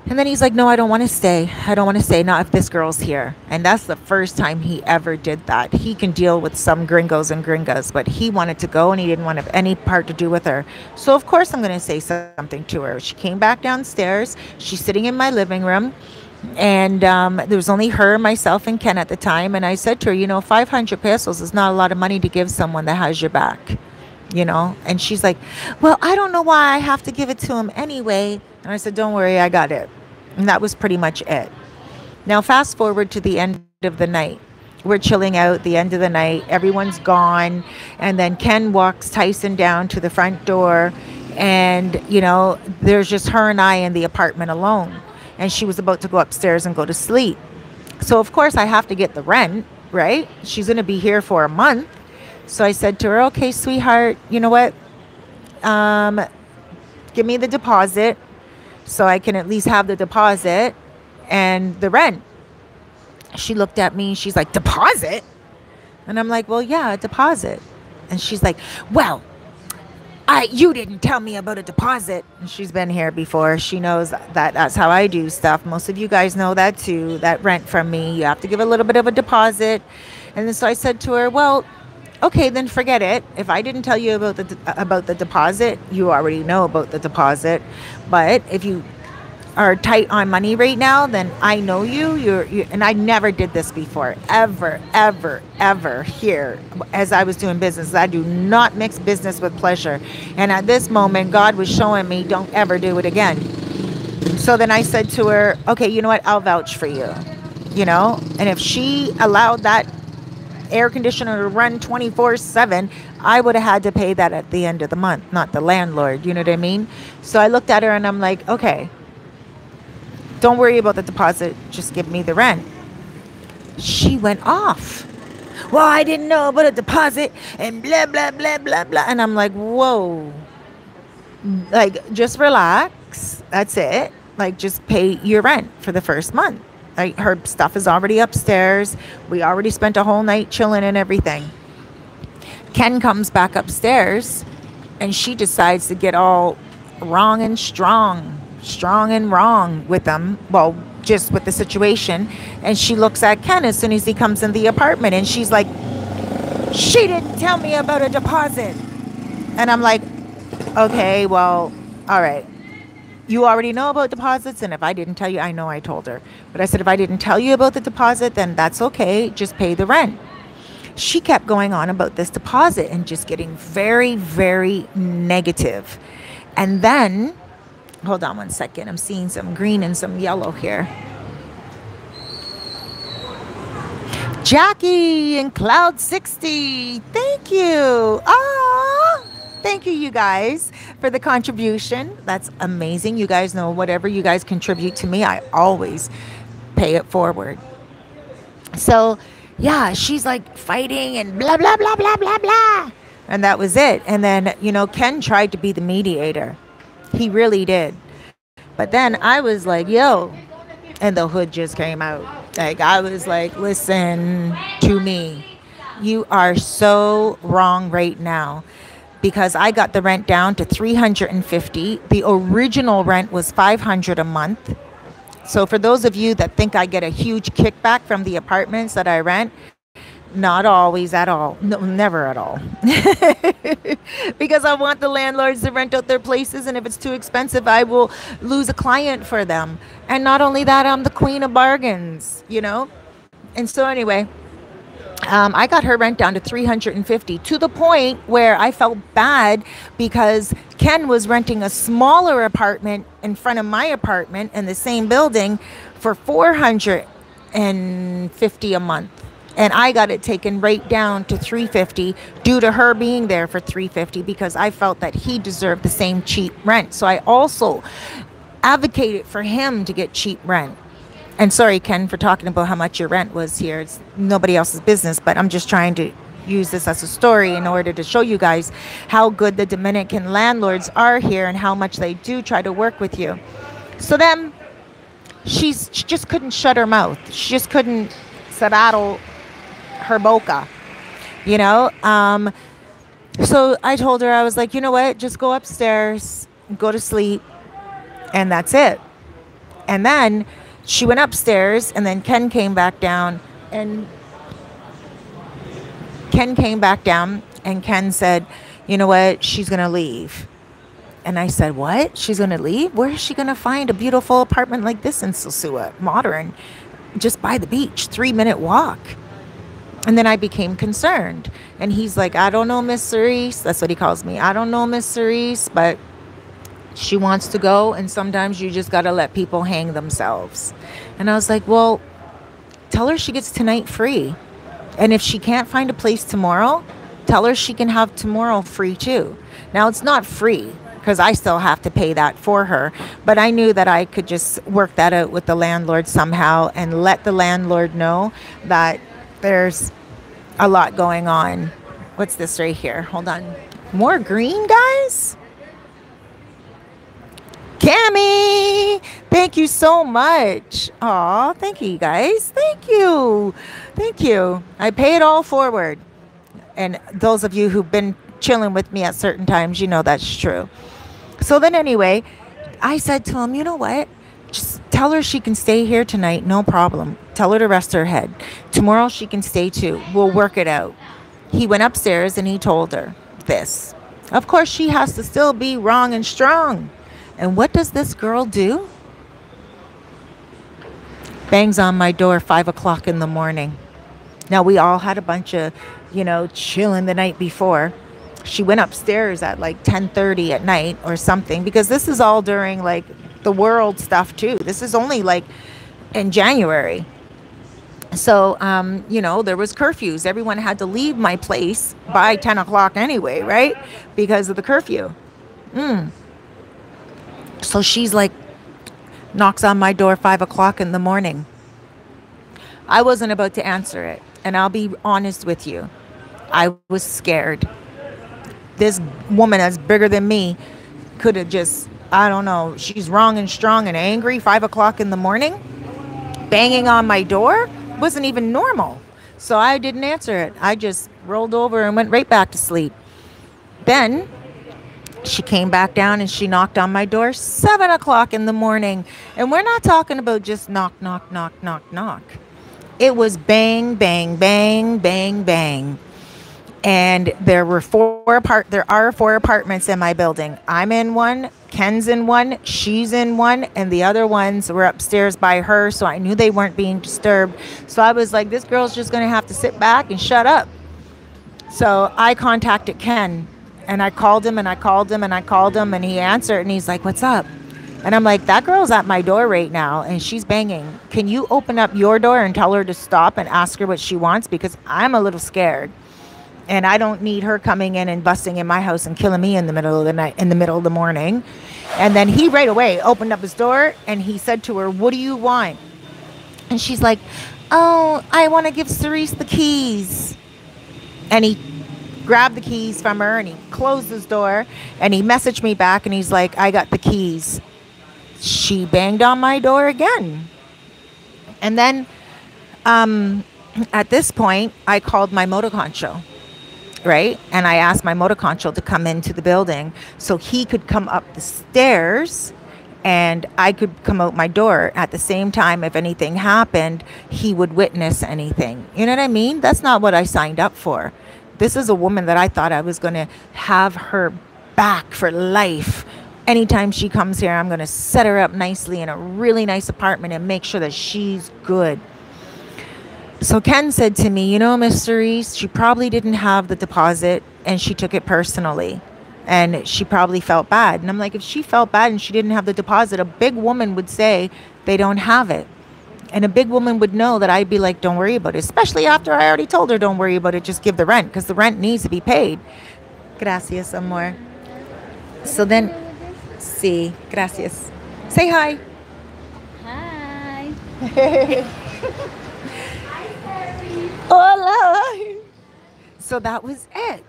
And then he's like, no, I don't want to stay. I don't want to stay. Not if this girl's here. And that's the first time he ever did that. He can deal with some gringos and gringas, but he wanted to go, and he didn't want to have any part to do with her. So, of course, I'm going to say something to her. She came back downstairs. She's sitting in my living room. And there was only her, myself, and Ken at the time. And I said to her, you know, 500 pesos is not a lot of money to give someone that has your back, you know. And she's like, well, I don't know why I have to give it to him anyway. And I said, don't worry, I got it. And that was pretty much it. Now, fast forward to the end of the night. We're chilling out the end of the night. Everyone's gone. And then Ken walks Tyson down to the front door. And, you know, there's just her and I in the apartment alone. And she was about to go upstairs and go to sleep. So, of course, I have to get the rent, right? She's going to be here for a month. So I said to her, okay, sweetheart, you know what? Give me the deposit so I can at least have the deposit and the rent. She looked at me. She's like, deposit? And I'm like, well, yeah, a deposit. And she's like, well, you didn't tell me about a deposit. And she's been here before. She knows that that's how I do stuff. Most of you guys know that too, that rent from me. You have to give a little bit of a deposit. And then so I said to her, well, okay, then forget it. If I didn't tell you about the deposit, you already know about the deposit. But if you are tight on money right now, then I know you. And I never did this before, ever, ever, ever here as I was doing business. I do not mix business with pleasure. And at this moment, God was showing me, don't ever do it again. So then I said to her, okay, you know what? I'll vouch for you, you know? And if she allowed that air conditioner to run 24/7, I would have had to pay that at the end of the month, not the landlord. You know what I mean? So I looked at her and I'm like, okay, don't worry about the deposit. Just give me the rent. She went off. Well, I didn't know about a deposit and blah, blah, blah, blah, blah. And I'm like, whoa, like, just relax. That's it. Like, just pay your rent for the first month. Like, her stuff is already upstairs. We already spent a whole night chilling and everything. Ken comes back upstairs and she decides to get all wrong and strong and wrong with them. Well, just with the situation. And she looks at Ken as soon as he comes in the apartment and she's like, she didn't tell me about a deposit. And I'm like, okay, well, all right, you already know about deposits, and if I didn't tell you, I know I told her, but I said, if I didn't tell you about the deposit, then that's okay, just pay the rent. She kept going on about this deposit and just getting very, very negative. And then, hold on one second, I'm seeing some green and some yellow here. Jackie in Cloud 60, thank you. Ah, thank you, you guys, for the contribution. That's amazing. You guys know whatever you guys contribute to me, I always pay it forward. So yeah, she's like fighting and blah, blah, blah, blah, blah, blah. And that was it. And then, you know, Ken tried to be the mediator. He really did. But then I was like, yo, and the hood just came out. Like, I was like, listen to me. You are so wrong right now, because I got the rent down to $350. The original rent was $500 a month. So for those of you that think I get a huge kickback from the apartments that I rent, not always at all. No, never at all. Because I want the landlords to rent out their places, and if it's too expensive, I will lose a client for them. And not only that, I'm the queen of bargains, you know? And so anyway, I got her rent down to $350, to the point where I felt bad because Ken was renting a smaller apartment in front of my apartment in the same building for $450 a month. And I got it taken right down to $350 due to her being there for $350, because I felt that he deserved the same cheap rent. So I also advocated for him to get cheap rent. And sorry, Ken, for talking about how much your rent was here. It's nobody else's business, but I'm just trying to use this as a story in order to show you guys how good the Dominican landlords are here and how much they do try to work with you. So then she just couldn't shut her mouth. She just couldn't cerrar her boca, you know. So I told her, I was like, you know what, just go upstairs, go to sleep, and that's it. And then she went upstairs, and then Ken came back down, and Ken said, you know what, she's gonna leave. And I said, what? She's gonna leave? Where is she gonna find a beautiful apartment like this in Sosua? Modern, just by the beach, 3-minute walk. And then I became concerned. And he's like, I don't know, Miss Cerise. That's what he calls me. I don't know, Miss Cerise, but she wants to go. And sometimes you just got to let people hang themselves. And I was like, well, tell her she gets tonight free. And if she can't find a place tomorrow, tell her she can have tomorrow free too. Now, it's not free, because I still have to pay that for her. But I knew that I could just work that out with the landlord somehow and let the landlord know that there's a lot going on. What's this right here? Hold on. More green, guys? Cammy, thank you so much. Aw, thank you, guys. Thank you. Thank you. I pay it all forward. And those of you who've been chilling with me at certain times, you know that's true. So then anyway, I said to him, you know what? Just tell her she can stay here tonight, no problem. Tell her to rest her head. Tomorrow she can stay too. We'll work it out. He went upstairs and he told her this. Of course, she has to still be wrong and strong. And what does this girl do? Bangs on my door 5 o'clock in the morning. Now, we all had a bunch of, you know, chilling the night before. She went upstairs at like 10:30 at night or something, because this is all during like the world stuff too. This is only like in January. So, you know, there was curfews. Everyone had to leave my place by 10 o'clock anyway, right? Because of the curfew. So she's like, knocks on my door 5 o'clock in the morning. I wasn't about to answer it. And I'll be honest with you. I was scared. This woman that's bigger than me could have just, I don't know, she's wrong and strong and angry. 5 o'clock in the morning, banging on my door. Wasn't even normal. So I didn't answer it. I just rolled over and went right back to sleep. Then she came back down and she knocked on my door 7 o'clock in the morning. And we're not talking about just knock, knock, knock, knock, knock. It was bang, bang, bang, bang, bang. And there are 4 apartments in my building. I'm in one, Ken's in one, she's in one, and the other ones were upstairs by her, so I knew they weren't being disturbed. So I was like, this girl's just gonna have to sit back and shut up. So I contacted Ken, and I called him, and I called him, and I called him, and he answered, and he's like, what's up? And I'm like, that girl's at my door right now, and she's banging. Can you open up your door and tell her to stop and ask her what she wants? Because I'm a little scared. And I don't need her coming in and busting in my house and killing me in the middle of the night, in the middle of the morning. And then he right away opened up his door and he said to her, what do you want? And she's like, oh, I want to give Cerise the keys. And he grabbed the keys from her and he closed his door and he messaged me back and he's like, I got the keys. She banged on my door again. And then at this point, I called my moto concho. Right? And I asked my moto concho to come into the building so he could come up the stairs and I could come out my door at the same time. If anything happened, he would witness anything. You know what I mean? That's not what I signed up for. This is a woman that I thought I was going to have her back for life. Anytime she comes here, I'm going to set her up nicely in a really nice apartment and make sure that she's good. So Ken said to me, you know, Miss Cerise, she probably didn't have the deposit and she took it personally and she probably felt bad. And I'm like, if she felt bad and she didn't have the deposit, a big woman would say they don't have it. And a big woman would know that I'd be like, don't worry about it, especially after I already told her, don't worry about it. Just give the rent because the rent needs to be paid. Gracias, amor. So then, sí, gracias. Say hi. Hi. Hola. So that was it,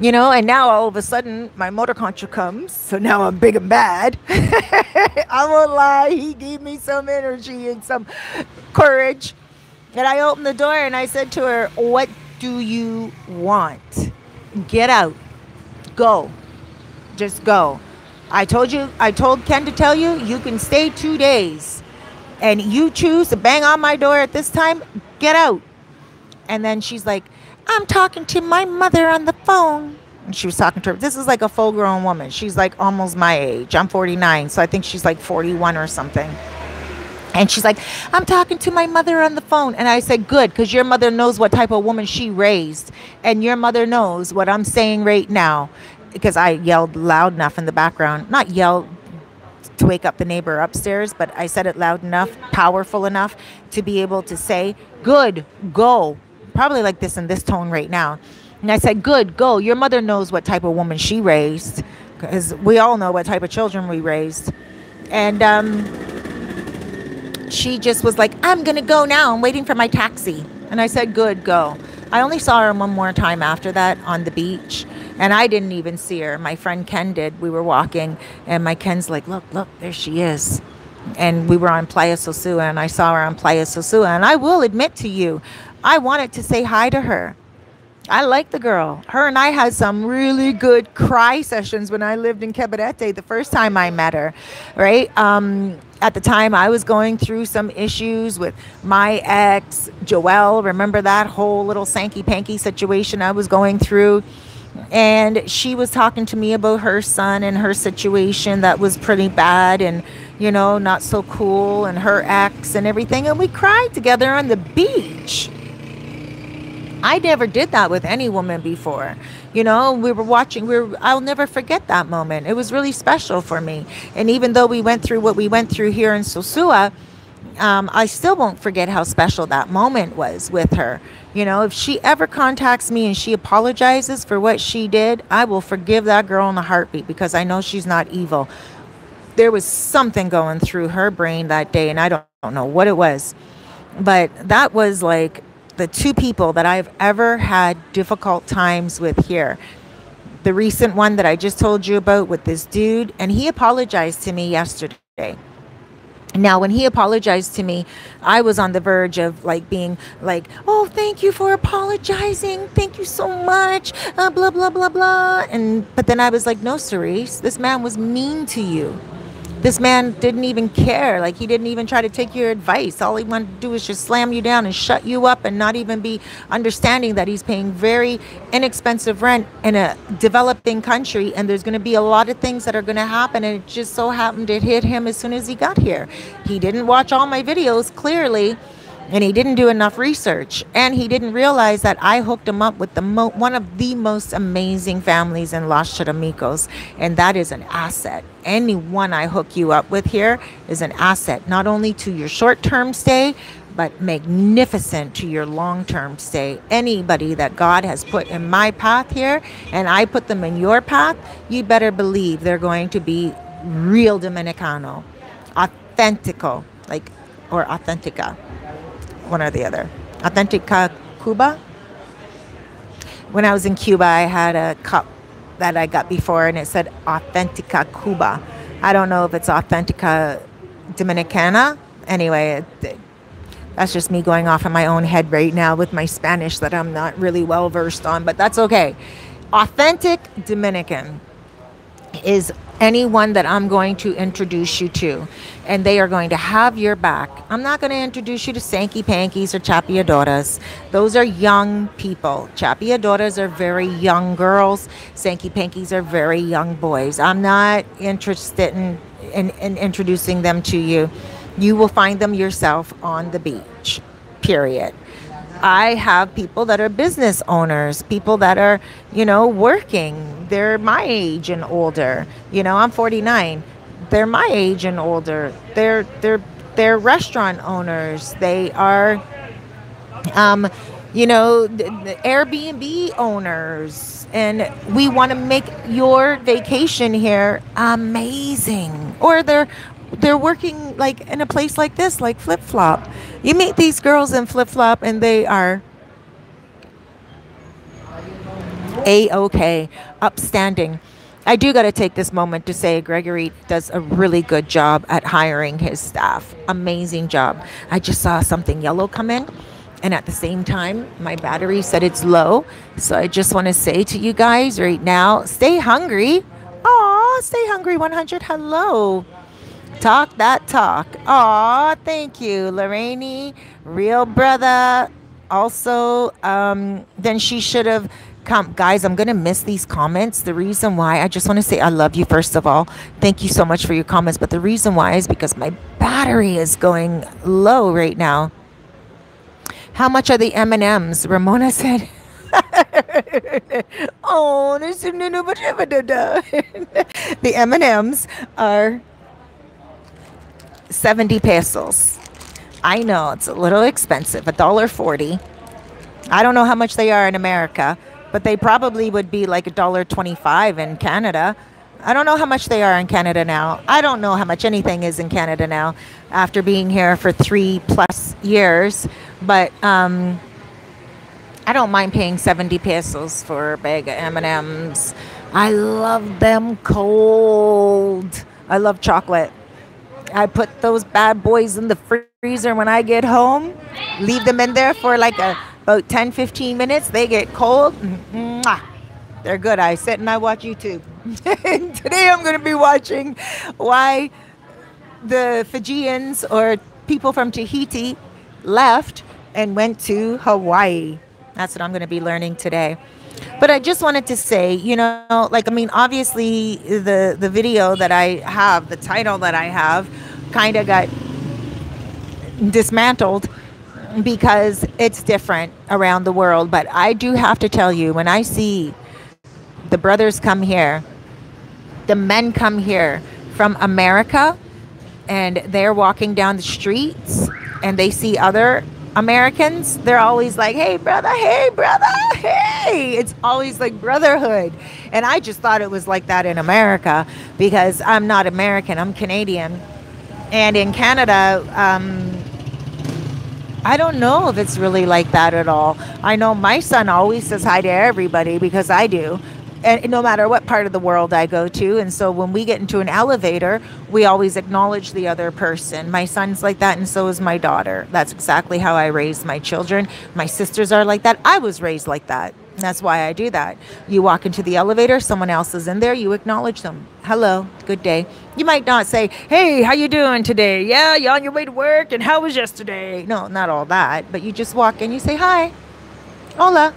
you know, and now all of a sudden my motor concho comes. So now I'm big and bad. I won't lie. He gave me some energy and some courage. And I opened the door and I said to her, what do you want? Get out. Go. Just go. I told Ken to tell you, you can stay 2 days and you choose to bang on my door at this time. Get out. And then she's like, I'm talking to my mother on the phone. And she was talking to her. This is like a full-grown woman. She's like almost my age. I'm 49, so I think she's like 41 or something. And she's like, I'm talking to my mother on the phone. And I said, good, because your mother knows what type of woman she raised. And your mother knows what I'm saying right now. Because I yelled loud enough in the background. Not yelled to wake up the neighbor upstairs, but I said it loud enough, powerful enough to be able to say, good, go. Probably like this in this tone right now. And I said, good, go. Your mother knows what type of woman she raised, because we all know what type of children we raised. And she just was like, I'm going to go now. I'm waiting for my taxi. And I said, good, go. I only saw her one more time after that on the beach. And I didn't even see her. My friend Ken did. We were walking and my Ken's like, look, look, there she is. And we were on Playa Sosua and I saw her on Playa Sosua. And I will admit to you, I wanted to say hi to her. I like the girl. Her and I had some really good cry sessions when I lived in Cabarete the first time I met her, right? At the time, I was going through some issues with my ex, Joelle. Remember that whole little sanky-panky situation I was going through? And she was talking to me about her son and her situation that was pretty bad and, you know, not so cool, and her ex and everything. And we cried together on the beach. I never did that with any woman before. You know, I'll never forget that moment. It was really special for me. And even though we went through what we went through here in Sosua, I still won't forget how special that moment was with her. You know, if she ever contacts me and she apologizes for what she did, I will forgive that girl in a heartbeat, because I know she's not evil. There was something going through her brain that day, and I don't know what it was. But that was like the two people that I've ever had difficult times with here. The recent one that I just told you about with this dude, and he apologized to me yesterday. Now, when he apologized to me, I was on the verge of like being like, oh, thank you for apologizing. Thank you so much. Blah, blah, blah, blah. But then I was like, no, Cerise, this man was mean to you. This man didn't even care. Like, he didn't even try to take your advice. All he wanted to do was just slam you down and shut you up and not even be understanding that he's paying very inexpensive rent in a developing country, and there's going to be a lot of things that are going to happen, and it just so happened it hit him as soon as he got here. He didn't watch all my videos, clearly, and he didn't do enough research, and he didn't realize that I hooked him up with one of the most amazing families in Los Charamicos, and that is an asset. Anyone I hook you up with here is an asset, not only to your short-term stay, but magnificent to your long-term stay. Anybody that God has put in my path here, and I put them in your path, you better believe they're going to be real Dominicano, authentico, like, or authentica. One or the other. Authentica Cuba. When I was in Cuba, I had a cup that I got before, and it said Authentica Cuba. I don't know if it's Authentica Dominicana. Anyway, that's just me going off in my own head right now with my Spanish that I'm not really well versed on, but that's okay. Authentic Dominican is anyone that I'm going to introduce you to, and they are going to have your back. I'm not going to introduce you to Sankey Pankies or Chapiadoras. Those are young people. Chapiadoras are very young girls. Sankey Pankies are very young boys. I'm not interested in introducing them to you. You will find them yourself on the beach, period. I have people that are business owners, people that are, you know, working. They're my age and older. You know, I'm 49. They're my age and older. They're restaurant owners. They are, you know, the Airbnb owners. And we want to make your vacation here amazing. Or they're working like in a place like this, like Flip Flop. You meet these girls in Flip Flop and they are A-okay, upstanding. I do got to take this moment to say Gregory does a really good job at hiring his staff. Amazing job. I just saw something yellow come in, and at the same time, my battery said it's low. So I just want to say to you guys right now, stay hungry. Aw, stay hungry 100. Hello. Talk that talk. Aw, thank you, Lorraine, real brother. Also, then she should have come. Guys, I'm going to miss these comments. The reason why, I just want to say I love you, first of all. Thank you so much for your comments. But the reason why is because my battery is going low right now. How much are the M&Ms? Ramona said... Oh, the M&Ms are... 70 pesos. I know it's a little expensive, $1.40. I don't know how much they are in America, but they probably would be like $1.25 in Canada. I don't know how much they are in Canada now. I don't know how much anything is in Canada now after being here for 3+ years, but I don't mind paying 70 pesos for a bag of M&Ms. I love them cold. I love chocolate. I put those bad boys in the freezer when I get home, leave them in there for like about 10-15 minutes. They get cold. They're good. I sit and I watch YouTube. And today I'm going to be watching why the Fijians or people from Tahiti left and went to Hawaii. That's what I'm going to be learning today. But I just wanted to say, you know, like, I mean, obviously the video that I have, the title that I have kind of got dismantled because it's different around the world. But I do have to tell you, when I see the brothers come here, the men come here from America, and they're walking down the streets and they see other Americans, they're always like, hey, brother, hey, brother, hey. It's always like brotherhood. And I just thought it was like that in America because I'm not American, I'm Canadian. And in Canada, I don't know if it's really like that at all. I know my son always says hi to everybody because I do. And no matter what part of the world I go to. And so when we get into an elevator, we always acknowledge the other person. My son's like that, and so is my daughter. That's exactly how I raised my children. My sisters are like that. I was raised like that. And that's why I do that. You walk into the elevator, someone else is in there, you acknowledge them. Hello, good day. You might not say, hey, how you doing today? Yeah, you on your way to work, and how was yesterday? No, not all that. But you just walk in, you say, hi, hola,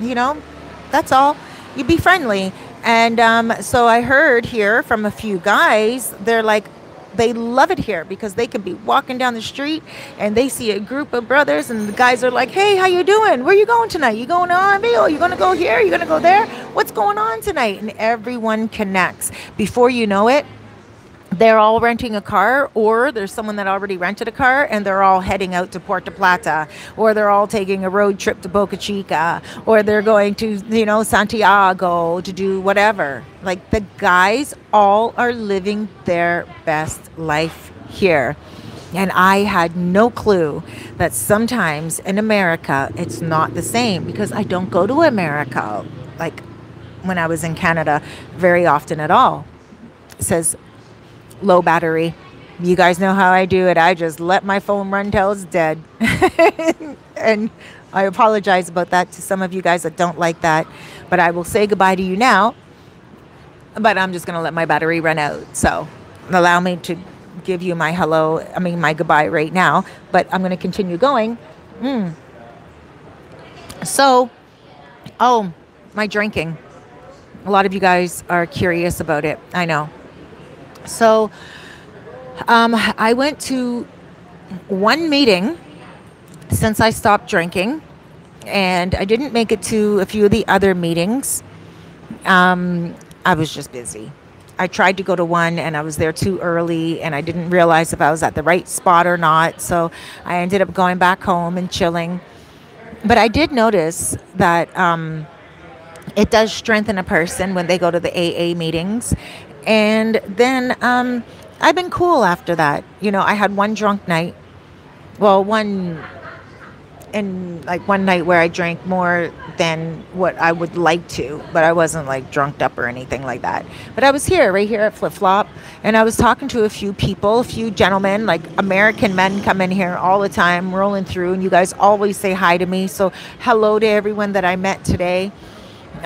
you know, that's all. You be friendly. And so I heard here from a few guys, they're like, they love it here because they could be walking down the street and they see a group of brothers and the guys are like, hey, how you doing? Where you going tonight? You going to R&B? Oh, you going to go here? You going to go there? What's going on tonight? And everyone connects. Before you know it, they're all renting a car, or there's someone that already rented a car and they're all heading out to Puerto Plata, or they're all taking a road trip to Boca Chica, or they're going to, you know, Santiago to do whatever. Like, the guys all are living their best life here. And I had no clue that sometimes in America it's not the same, because I don't go to America like when I was in Canada very often at all. It says low battery. You guys know how I do it. I just let my phone run till it's dead. And I apologize about that to some of you guys that don't like that, but I will say goodbye to you now, but I'm just going to let my battery run out. So allow me to give you my hello, I mean my goodbye right now, but I'm going to continue going. So, oh, my drinking. A lot of you guys are curious about it. I know. So I went to one meeting since I stopped drinking, and I didn't make it to a few of the other meetings. I was just busy. I tried to go to one and I was there too early, and I didn't realize if I was at the right spot or not. So I ended up going back home and chilling. But I did notice that it does strengthen a person when they go to the AA meetings. And then I've been cool after that. You know, I had one drunk night. Well, one night where I drank more than what I would like to, but I wasn't like drunked up or anything like that. But I was here, right here at Flip Flop, and I was talking to a few people, a few gentlemen, like American men come in here all the time, rolling through, and you guys always say hi to me. So hello to everyone that I met today.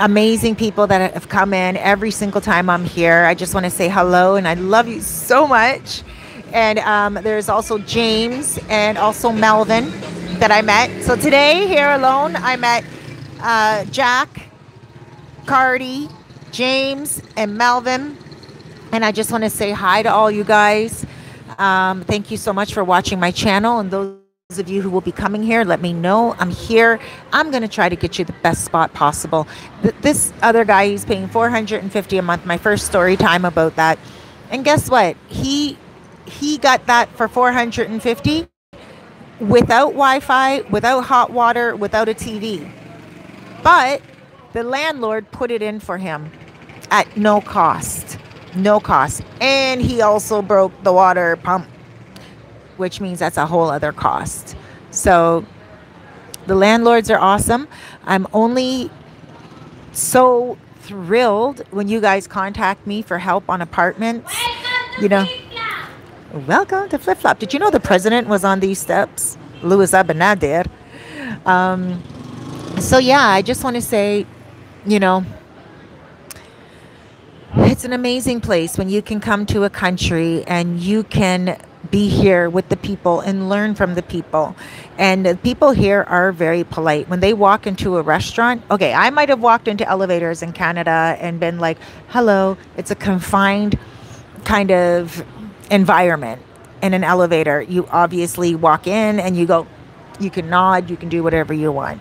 Amazing people that have come in every single time I'm here. I just want to say hello and I love you so much. And there's also James and also Melvin that I met. So today here alone I met Jack, Cardi, James and Melvin, and I just want to say hi to all you guys. Thank you so much for watching my channel, and those of you who will be coming here, let me know. I'm here. I'm going to try to get you the best spot possible. This other guy, he's paying $450 a month. My first story time about that. And guess what? He got that for $450 without Wi-Fi, without hot water, without a TV. But the landlord put it in for him at no cost. No cost. And he also broke the water pump, which means that's a whole other cost. So the landlords are awesome. I'm only so thrilled when you guys contact me for help on apartments. You know, welcome to Flip Flop. Did you know the president was on these steps? Luis Abinader. So yeah, I just want to say, you know, it's an amazing place when you can come to a country and you can be here with the people and learn from the people. And the people here are very polite. When they walk into a restaurant, okay, I might have walked into elevators in Canada and been like, hello. It's a confined kind of environment. In an elevator, you obviously walk in and you go, you can nod, you can do whatever you want.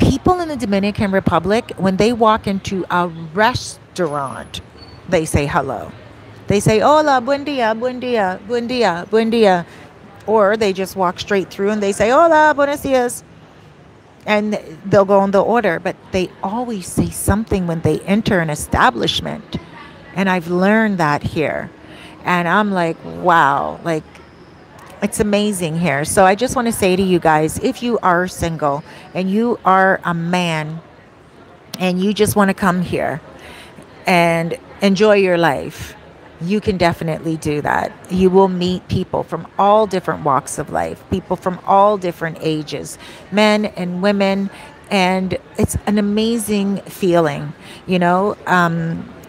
People in the Dominican Republic, when they walk into a restaurant, they say hello. They say, hola, buen dia, buen dia, buen dia, buen dia. Or they just walk straight through and they say, hola, buenos dias. And they'll go on the order. But they always say something when they enter an establishment. And I've learned that here. And I'm like, wow, like, it's amazing here. So I just want to say to you guys, if you are single and you are a man and you just want to come here and enjoy your life, you can definitely do that. You will meet people from all different walks of life, people from all different ages, men and women, and it's an amazing feeling, you know.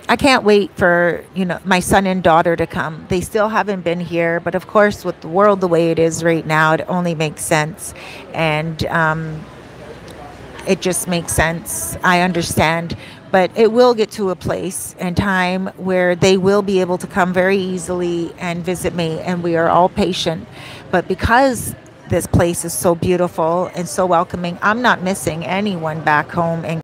I can't wait for, you know, my son and daughter to come. They still haven't been here, but of course, with the world the way it is right now, it only makes sense, and it just makes sense. I understand. But it will get to a place and time where they will be able to come very easily and visit me, and we are all patient. But because this place is so beautiful and so welcoming, I'm not missing anyone back home in